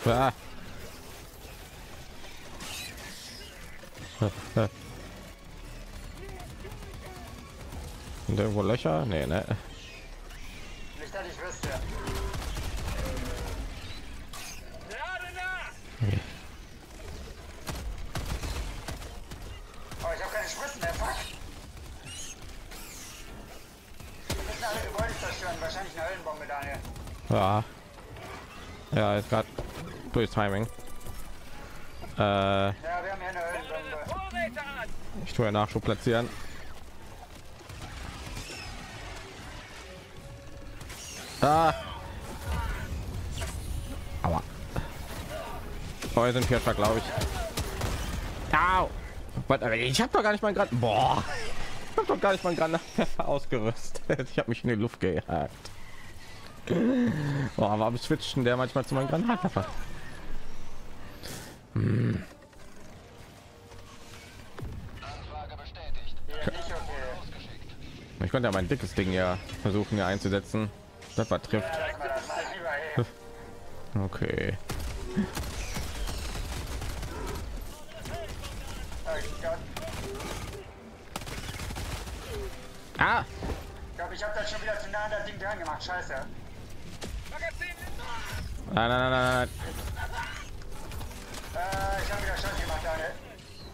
Ah. Und irgendwo Löcher? Nee, ne? Nicht, dass ich wüsste. Okay. Oh, ich habe keine Spritzen mehr, fuck! Wir müssen alle Gebäude zerstören, wahrscheinlich eine Höllenbombe, Daniel. Ja. Ja, ist gerade durch Timing. Äh, ja, wir haben hier eine ich tue ja Nachschub platzieren. Ah. Aber wir sind Pirscher, glaube ich. Au. Ich habe doch gar nicht mein Granat. Boah. Ich habe doch gar nicht mein Granatwerfer ausgerüstet. Ich habe mich in die Luft gejagt. Boah, warum switchen der manchmal zu meinem Granatwerfer? Hm. Ich konnte ja mein dickes Ding ja versuchen hier einzusetzen. Das war trifft. Okay. Ah! Ich glaube, ich habe das schon wieder zu nah an das Ding dran gemacht. Scheiße. Nein, nein, nein, nein. Äh, ich habe wieder Scheiße gemacht, Daniel.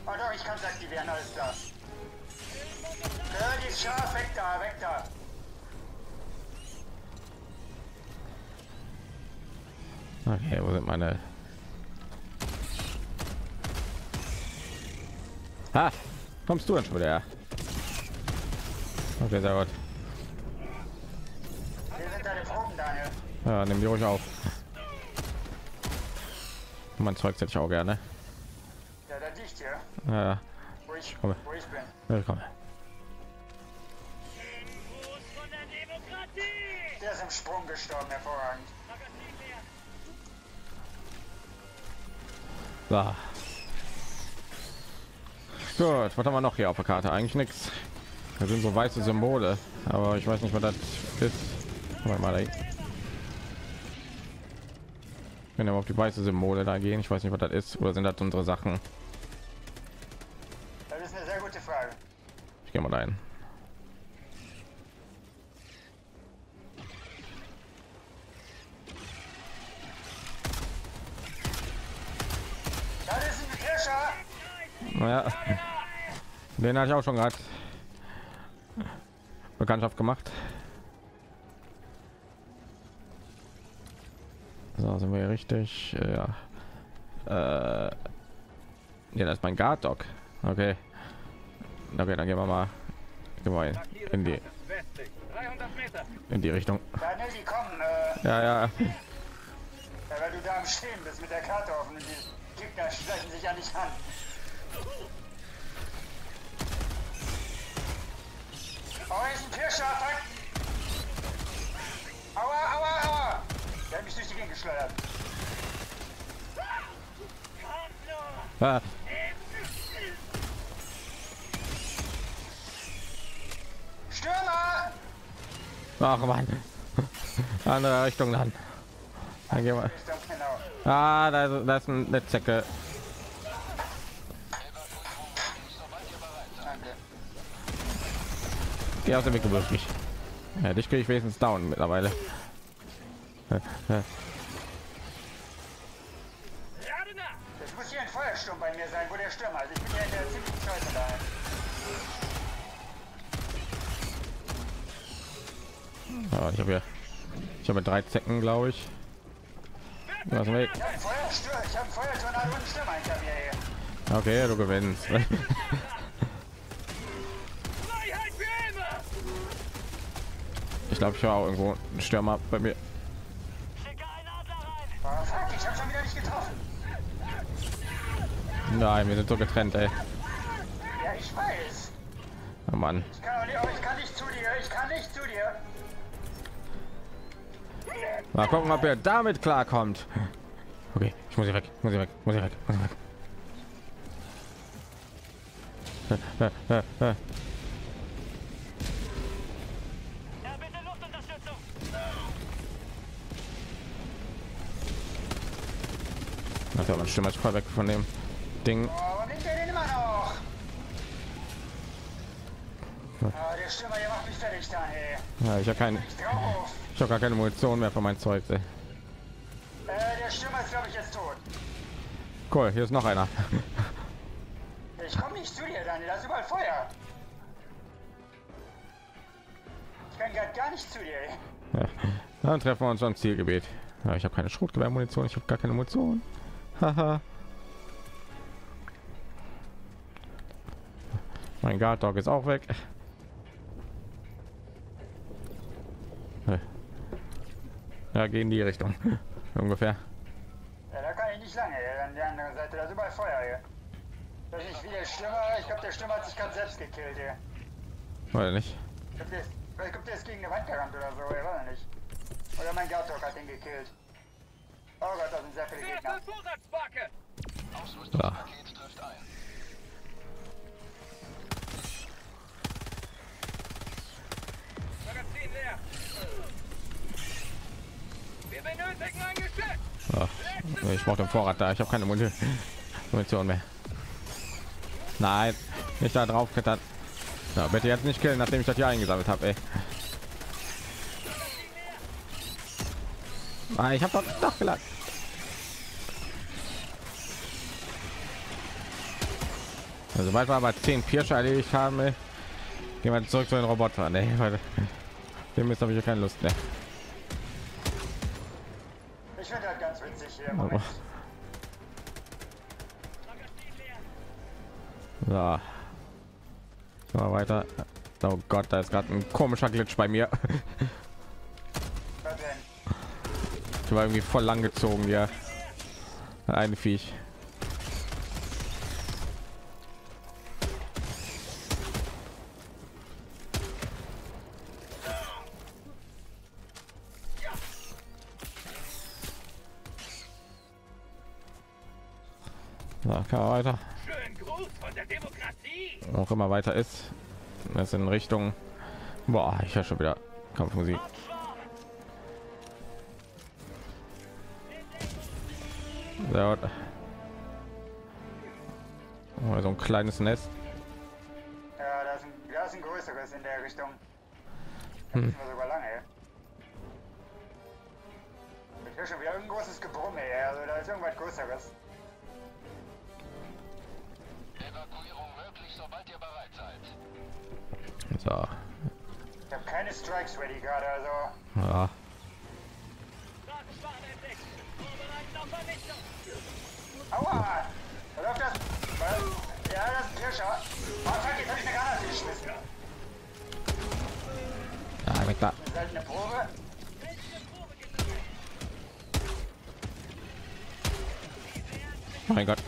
Oh doch, ich kann es aktivieren, alles klar. Äh, die ist scharf, weg da, weg da. Okay, wo sind meine... Ha! Kommst du dann schon wieder her? Okay, sehr gut. Wir sind deine Proben, Daniel. Ja, nimm die ruhig auf. Mein Zeug hätte ich auch gerne. Ja, da dicht hier. Ja. Wo ich, komme. Wo ich bin. Ja, ich komme. Der ist im Sprung gestorben, hervorragend. So. Gut, was haben wir noch hier auf der Karte? Eigentlich nichts. Da sind so weiße Symbole, aber ich weiß nicht, was das ist. Mal da. Wenn wir auf die weiße Symbole da gehen, ich weiß nicht, was das ist, oder sind das unsere Sachen? Das ist eine sehr gute Frage. Ich gehe mal rein. Das ist ein Pirscher. Naja, den hatte ich auch schon gerade Bekanntschaft gemacht. So, sind wir hier richtig? Ja. Äh, ja, das ist mein Guard Dog. Okay. Okay, dann gehen wir mal gemein in die in die Richtung. Daniel, die kommen, äh, ja, ja. Ja, weil du da am Stehen bist mit der Karte offen und die Gegner schleichen sich ja nicht an. Oh, ist ein Pirscher-Attack. Aua, aua, aua. Der hat mich durch die Gegend geschleudert. Ah. Stürmer! Ach man, andere Richtung dann. Dann gehen wir. Ah, da ist, da ist eine Zecke. Geh aus dem Weg, du wirst mich. Ja, dich kriege ich wenigstens down mittlerweile. Es muss hier ein Feuersturm bei mir sein, wo der Stürmer ist. Ich bin ja in der ziemlichen Scheiße da. Ja, ich habe ja, ich habe drei Zecken, glaube ich. Was ich habe Feuer, okay, du gewinnst. Ich glaube, ich war auch irgendwo ein Stürmer bei mir. Nein, wir sind so getrennt, ey. Ja, ich weiß. Oh Mann. Ich kann, nicht, ich kann nicht zu dir, ich kann nicht zu dir. Mal gucken, ob er damit klarkommt. Okay, ich muss hier weg, muss hier weg, muss hier weg, muss hier weg. Ja, bitte Luftunterstützung. Also, man stimmt voll weg von dem Ding. Oh, nimmt er den immer noch? Ja. Ah, der Stürmer, der macht mich fertig da, ey. Ja, ich habe keine. Ich habe gar keine Munition mehr für mein Zeug. Äh, der Stürmer ist, glaube ich, jetzt tot. Cool, hier ist noch einer. Ich komme nicht zu dir, Daniel. Da ist überall Feuer. Ich kann gar, gar nicht zu dir. Ja. Dann treffen wir uns am Zielgebiet. Ja, ich habe keine Schrotgewehrmunition. Ich habe gar keine Munition. Haha. Mein Guard Dog ist auch weg. Ja, gehen die Richtung ungefähr. Ja, da kann ich nicht lange. An der anderen Seite, da ist überall Feuer hier. Das ist wieder schlimmer. Ich glaube, der Stürmer hat sich gerade selbst gekillt hier. Oder nicht? Ich glaube, der, glaub, der ist gegen eine Wand gerannt oder so. Er war nicht. Oder mein Guard Dog hat ihn gekillt. Oh Gott, da sind sehr viele Gegner. Ja. Oh, ich brauche den Vorrat da. Ich habe keine Munition mehr. Nein, nicht da drauf klettern. Ja, bitte jetzt nicht killen, nachdem ich das hier eingesammelt habe. Ah, ich habe doch, doch gelassen. Also sobald wir aber zehn Pirscher erledigt haben, ey, gehen wir zurück zu den Robotern. Ey, weil dem ist habe ich keine Lust mehr. Ich finde das ganz witzig hier. Moment. So. So, weiter. Oh Gott, da ist gerade ein komischer Glitch bei mir. Ich war irgendwie voll lang gezogen, ja. Ein Viech. Weiter. Schön Gruß von der Demokratie. Auch immer weiter ist. Das in Richtung. Boah, ich höre schon wieder Kampfmusik. Ja. Oh, so ein kleines Nest. Ja, da ist ein, da ist ein größeres in der Richtung. Da hm. sogar lange. Ich höre schon wieder ein großes Gebrumme. Also da ist irgendwas Größeres. Evakuierung möglich, sobald ihr bereit seid. So. Ich habe keine Strikes ready gerade, also. Ja. Aua! Da läuft das. Ja, das ist Pirscher. Oh, fuck, jetzt hab ich eine Granate geschmissen. Ah, weg da. Das ist halt eine Probe. Oh mein Gott.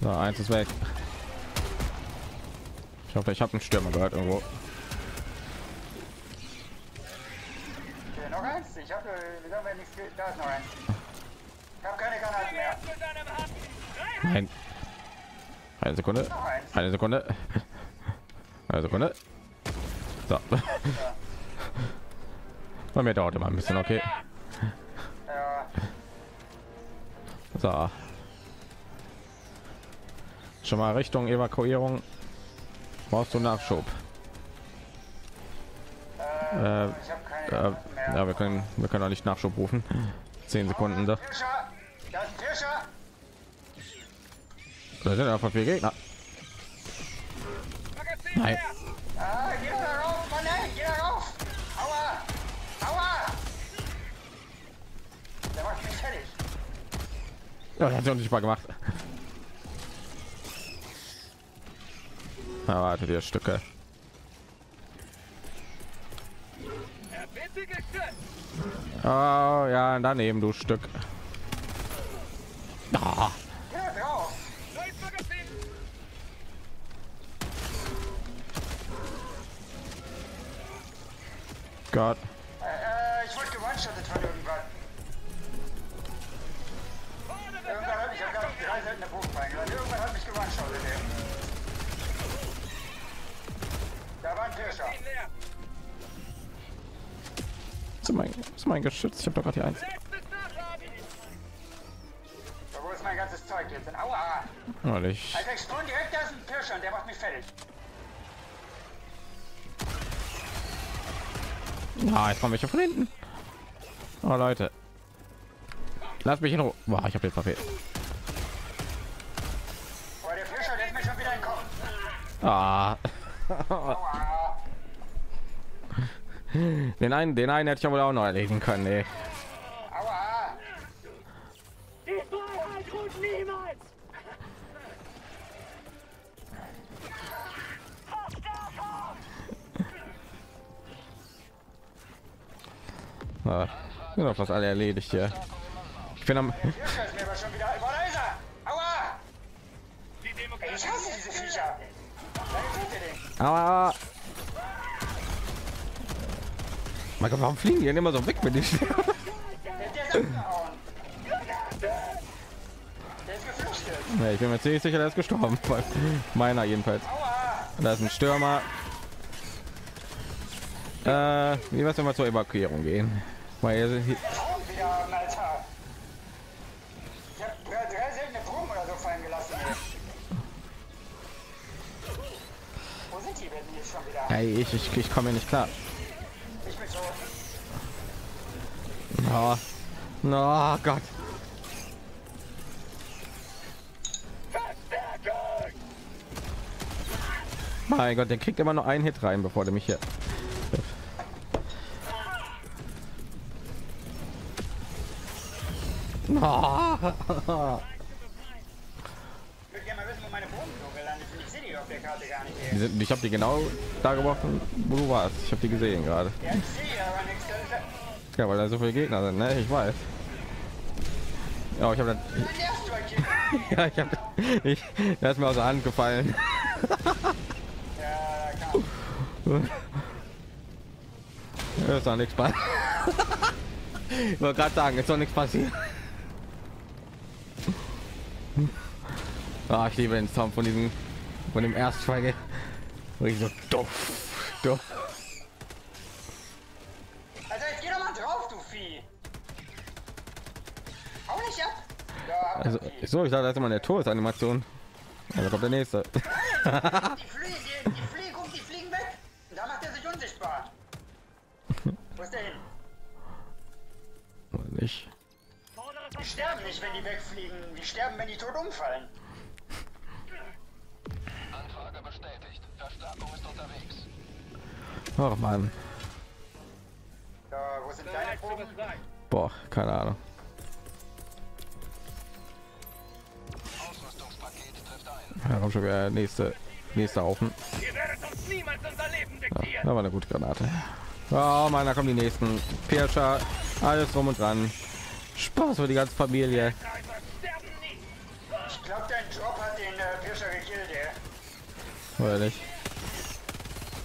So, eins ist weg. Ich hoffe, ich habe einen Stürmer gehört irgendwo. Okay, noch eins? Ich habe äh, nichts gehört. Da ist noch eins. Ich habe keine Granaten mehr. Nein. Eine Sekunde. Eine Sekunde. Eine Sekunde. So. Bei mir dauert immer ein bisschen, okay. So. Schon mal Richtung Evakuierung. Brauchst du Nachschub? Äh, äh, ich hab keine äh, ja, wir können, wir können auch nicht Nachschub rufen. Zehn Sekunden da. Da sind einfach vier Gegner. Nein. Ah, geh da rauf, Mann, ey, geh da rauf. Aua, aua. Der macht mich fertig. Ja, der hat sich unsichtbar gemacht. Na, warte, die Stücke. Oh ja, daneben du Stück. Oh. Gott. Äh, äh, ich wurde gewonshottet von irgendwann. Irgendwann hat mich drei seltene Bogenfallen. Irgendwann hat mich gewonshottet. Da war ein Pirscher. Zu mein, zu mein Geschütz. Ich habe doch gerade hier eins. Wo ist mein ganzes Zeug jetzt? Aua! Alter, ich spawn direkt, da ist ein Pirscher und der macht mich fertig. Ah, jetzt kommen welche von hinten. Oh, Leute. Lass mich in Ruhe. Boah, ich habe den verfehlt. Oh, der Pirscher, der ist mir schon wieder entkommen. Ah. Den einen, den einen hätte ich ja wohl auch noch erledigen können, ey. Aua. Die Freiheit ruht niemals. Na, sind doch fast alle erledigt hier. Ja. Ich bin am. Ich hasse diese Viecher. Aua. Mein Gott, warum fliegen die denn immer so weg, wenn ich der ist geflüchtet. Nee, ich bin mir ziemlich sicher, der ist gestorben. Meiner jedenfalls. Da ist ein Stürmer. Äh, wie was, wenn wir zur Evakuierung gehen? Weil hier sind hier ich hab drei, drei seltene Proben oder so fallen gelassen. Wo sind die, wenn die jetzt schon wieder? Hey, ich, ich, ich komme nicht klar. Oh, oh Gott. Mein Gott, der kriegt immer noch einen Hit rein, bevor der mich hier. Oh. Ich habe die genau da geworfen, wo du warst. Ich habe die gesehen gerade. Ja, weil da so viele Gegner sind, ne? Ich weiß. Ja, ich habe das. Ja, ich habe. Ich, das ist mir aus der Hand gefallen. Ja, ist doch nichts passiert. Ich wollte gerade sagen, ist doch nichts passiert. Ah, ich liebe den Sound von diesem, von dem Airstrike. Ich so doof, doof. Also, so, ich dachte, das ist immer eine Todesanimation. Also kommt der nächste. Die Fliegen, die, die, Fliegen, die fliegen weg. Und da macht er sich unsichtbar. Wo ist der hin? Oder nicht. Die sterben nicht, wenn die wegfliegen. Die sterben, wenn die tot umfallen. Anfrage bestätigt. Verstärkung ist unterwegs. Ach Mann. Da, wo sind deine Proben? Boah, keine Ahnung. kommt schon wieder nächste nächster Haufen. Ja, aber eine gute Granate. Oh Mann, da kommen die nächsten Pirscher, alles rum und dran. Spaß für die ganze Familie. Ich glaube, dein Job hat den äh, Pirscher gekillt, ja. Oder nicht?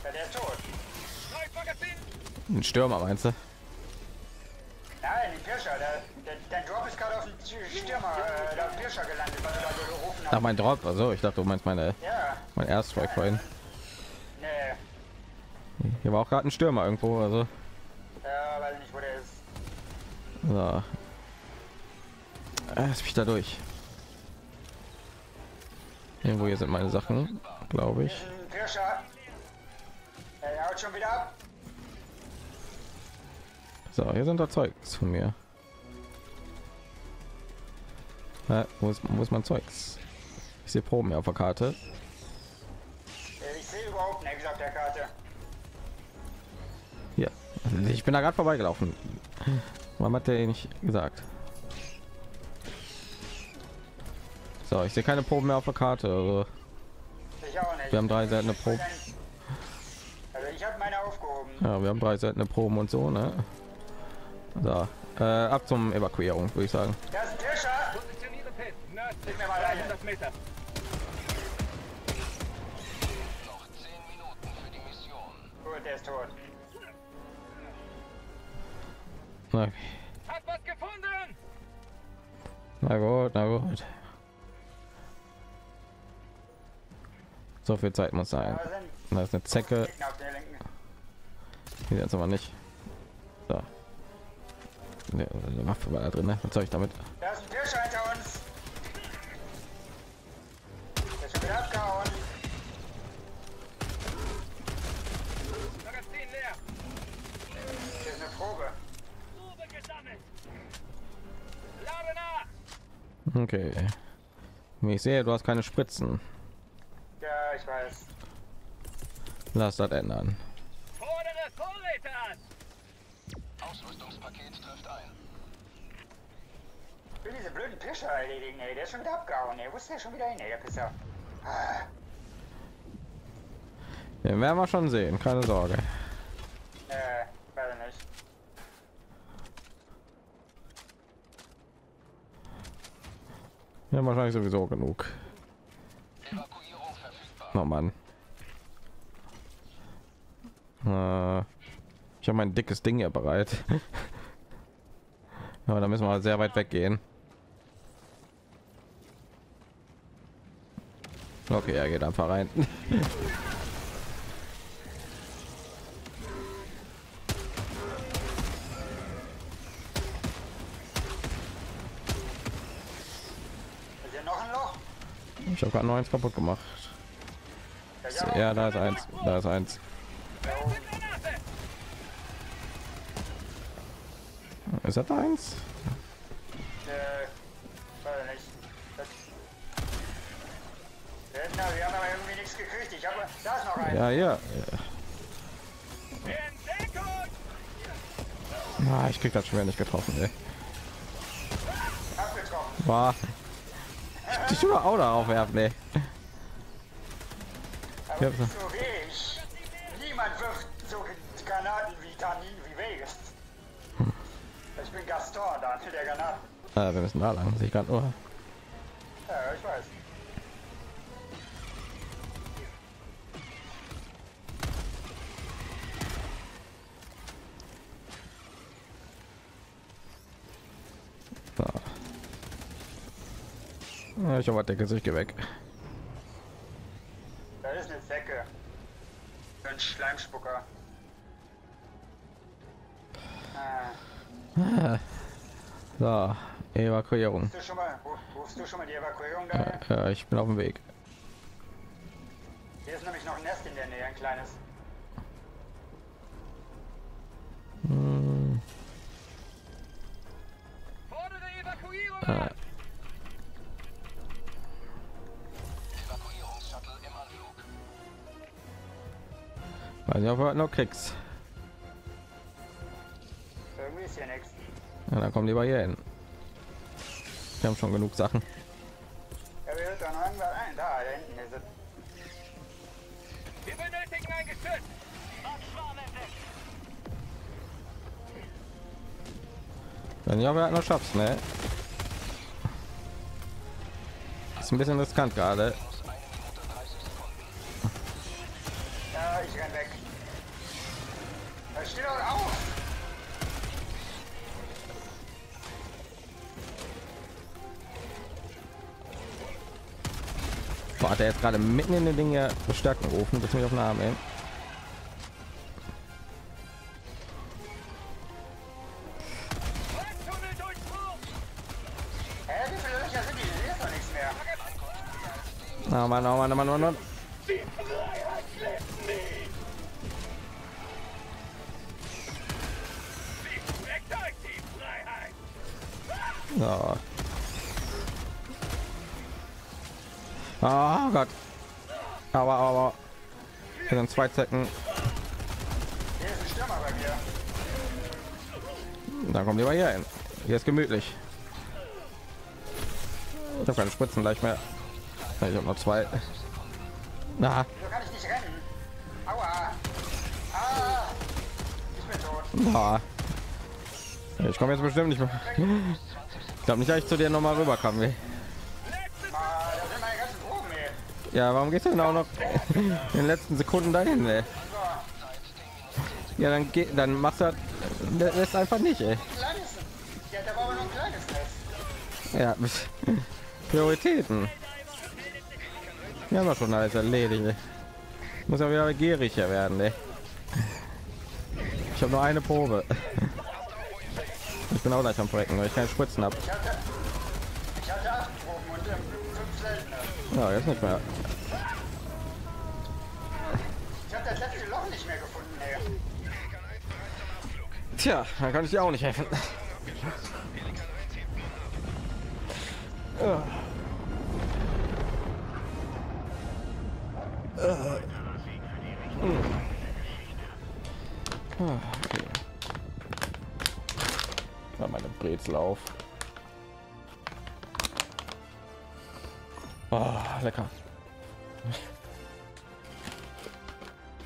Ja, der ist tot. Ein Stürmer, meinst du? Nein, die Pirscher. Der, der, dein Drop ist gerade auf dem Stürmer, äh, der Pirscher gelandet, weil du da so gerufen hast. Ach, mein Drop, also ich dachte, du meinst meine, ja. Mein Airstrike vorhin. Nee. Hier war auch gerade ein Stürmer irgendwo, also. Ja, weiß nicht, wo der ist. So. Lass mich da durch. Irgendwo hier sind meine Sachen, glaube ich. Er haut schon wieder ab. So, hier sind da Zeugs von mir. Na, wo, ist, wo ist mein Zeugs? Ich sehe Proben auf der Karte. Ich sehe überhaupt nichts auf der Karte. Ja, ich bin da gerade vorbeigelaufen. Man hat der nicht gesagt. So, ich sehe keine Proben mehr auf der Karte. Also ich auch nicht. Wir haben drei seltene Proben. Also ich habe meine aufgehoben. Ja, wir haben drei seltene Proben und so, ne? So, äh, ab zum Evakuierung, würde ich sagen. Das ist Pirscher. Gut, der ist tot. Okay. Hat was gefunden. Na gut, na gut. So viel Zeit muss sein. Da ist eine Zecke. Jetzt aber nicht. So. Ne, Waffe war da drin. Ne? Was soll ich damit? Das ist ein Pirscher hinter uns. Der ist schon wieder abgehauen. Magazin leer. Hier ist eine Probe. Probe gesammelt. Lade nach. Okay. Wie ich sehe, du hast keine Spritzen. Ja, ich weiß. Lass das ändern. Fordere Vorräte an. Ausrüstungspaket trifft ein. Will diese blöden Pirscher erledigen, ey. Der ist schon wieder abgehauen, ey. Wo ist der schon wieder hin, ey, der Pisser? Ah. Den werden wir schon sehen, keine Sorge. Äh, weiß ich nicht. Ja, wahrscheinlich sowieso genug. Oh Mann. Äh, ich habe mein dickes Ding ja bereit. Aber da müssen wir sehr weit weggehen. Okay, er geht einfach rein. Ich habe gerade noch eins kaputt gemacht. Ja, da ist eins, da ist eins. Ist das eins? Ja, ja. Ah, ich krieg das schon wieder nicht getroffen, ey. War. Die Schuhe auch darauf werfen, ey. So ich. Niemand wirft so Granaten wie Danin wie Vegas. Ich bin Gaston, da der Granaten. Ah, wir müssen da lang, sich gerade nur. Ja, ich weiß. So. Ich habe der Gesicht weg. Das ist eine Zecke. Ein Schleimspucker. Ah. So, Evakuierung. Rufst du schon mal, rufst du schon mal die Evakuierung da? Ja, ja, ich bin auf dem Weg. Hier ist nämlich noch ein Nest in der Nähe, ein kleines. Hm. Fordere Evakuierung! Ah. Weiß nicht, ob du noch kriegst. Irgendwie ist hier nichts. Ja, dann komm lieber hier hin. Wir haben schon genug Sachen. Ja, wir sind da noch irgendwann ein. Da, da hinten ist getötet. Marktschwarm entdeckt. Dann ja, wir halt noch schaffst, ne? Ist ein bisschen riskant gerade. Ja, ich renn weg. Da steht auch auf. Boah, hat er jetzt gerade mitten in den Ding ja verstärkt gerufen, bis mich auf den Arm, ey. Oh Mann, oh Mann, oh Mann, oh Mann. Oh. Oh Gott. Aber, aber. Wir sind zwei Zecken. Dann kommen die mal hier hin. Hier ist gemütlich. Ich habe keine Spritzen gleich mehr. Ich habe noch zwei. Na. So kann ich nicht rennen. Aua. Ah. Ich bin tot. Ah. Ich komme jetzt bestimmt nicht mehr. Ich glaube nicht, dass ich zu dir noch mal rüber kam. Ey. Ja, warum geht es denn auch noch in den letzten Sekunden dahin? Ey? Ja, dann geht, dann macht er das einfach nicht. Ey. Ja, Prioritäten. Ja, wir haben schon alles erledigt. Ey. Muss ja wieder gieriger werden. Ey. Ich habe nur eine Probe. Ich bin auch gleich am Brecken, weil ich keine Spritzen habe. Ja, jetzt nicht mehr. Ich habe das letzte Loch nicht mehr gefunden. Ey. Tja, dann kann ich dir auch nicht helfen. Ja. Uh. Uh. Okay. Na, meine Brezel auf. Oh, lecker.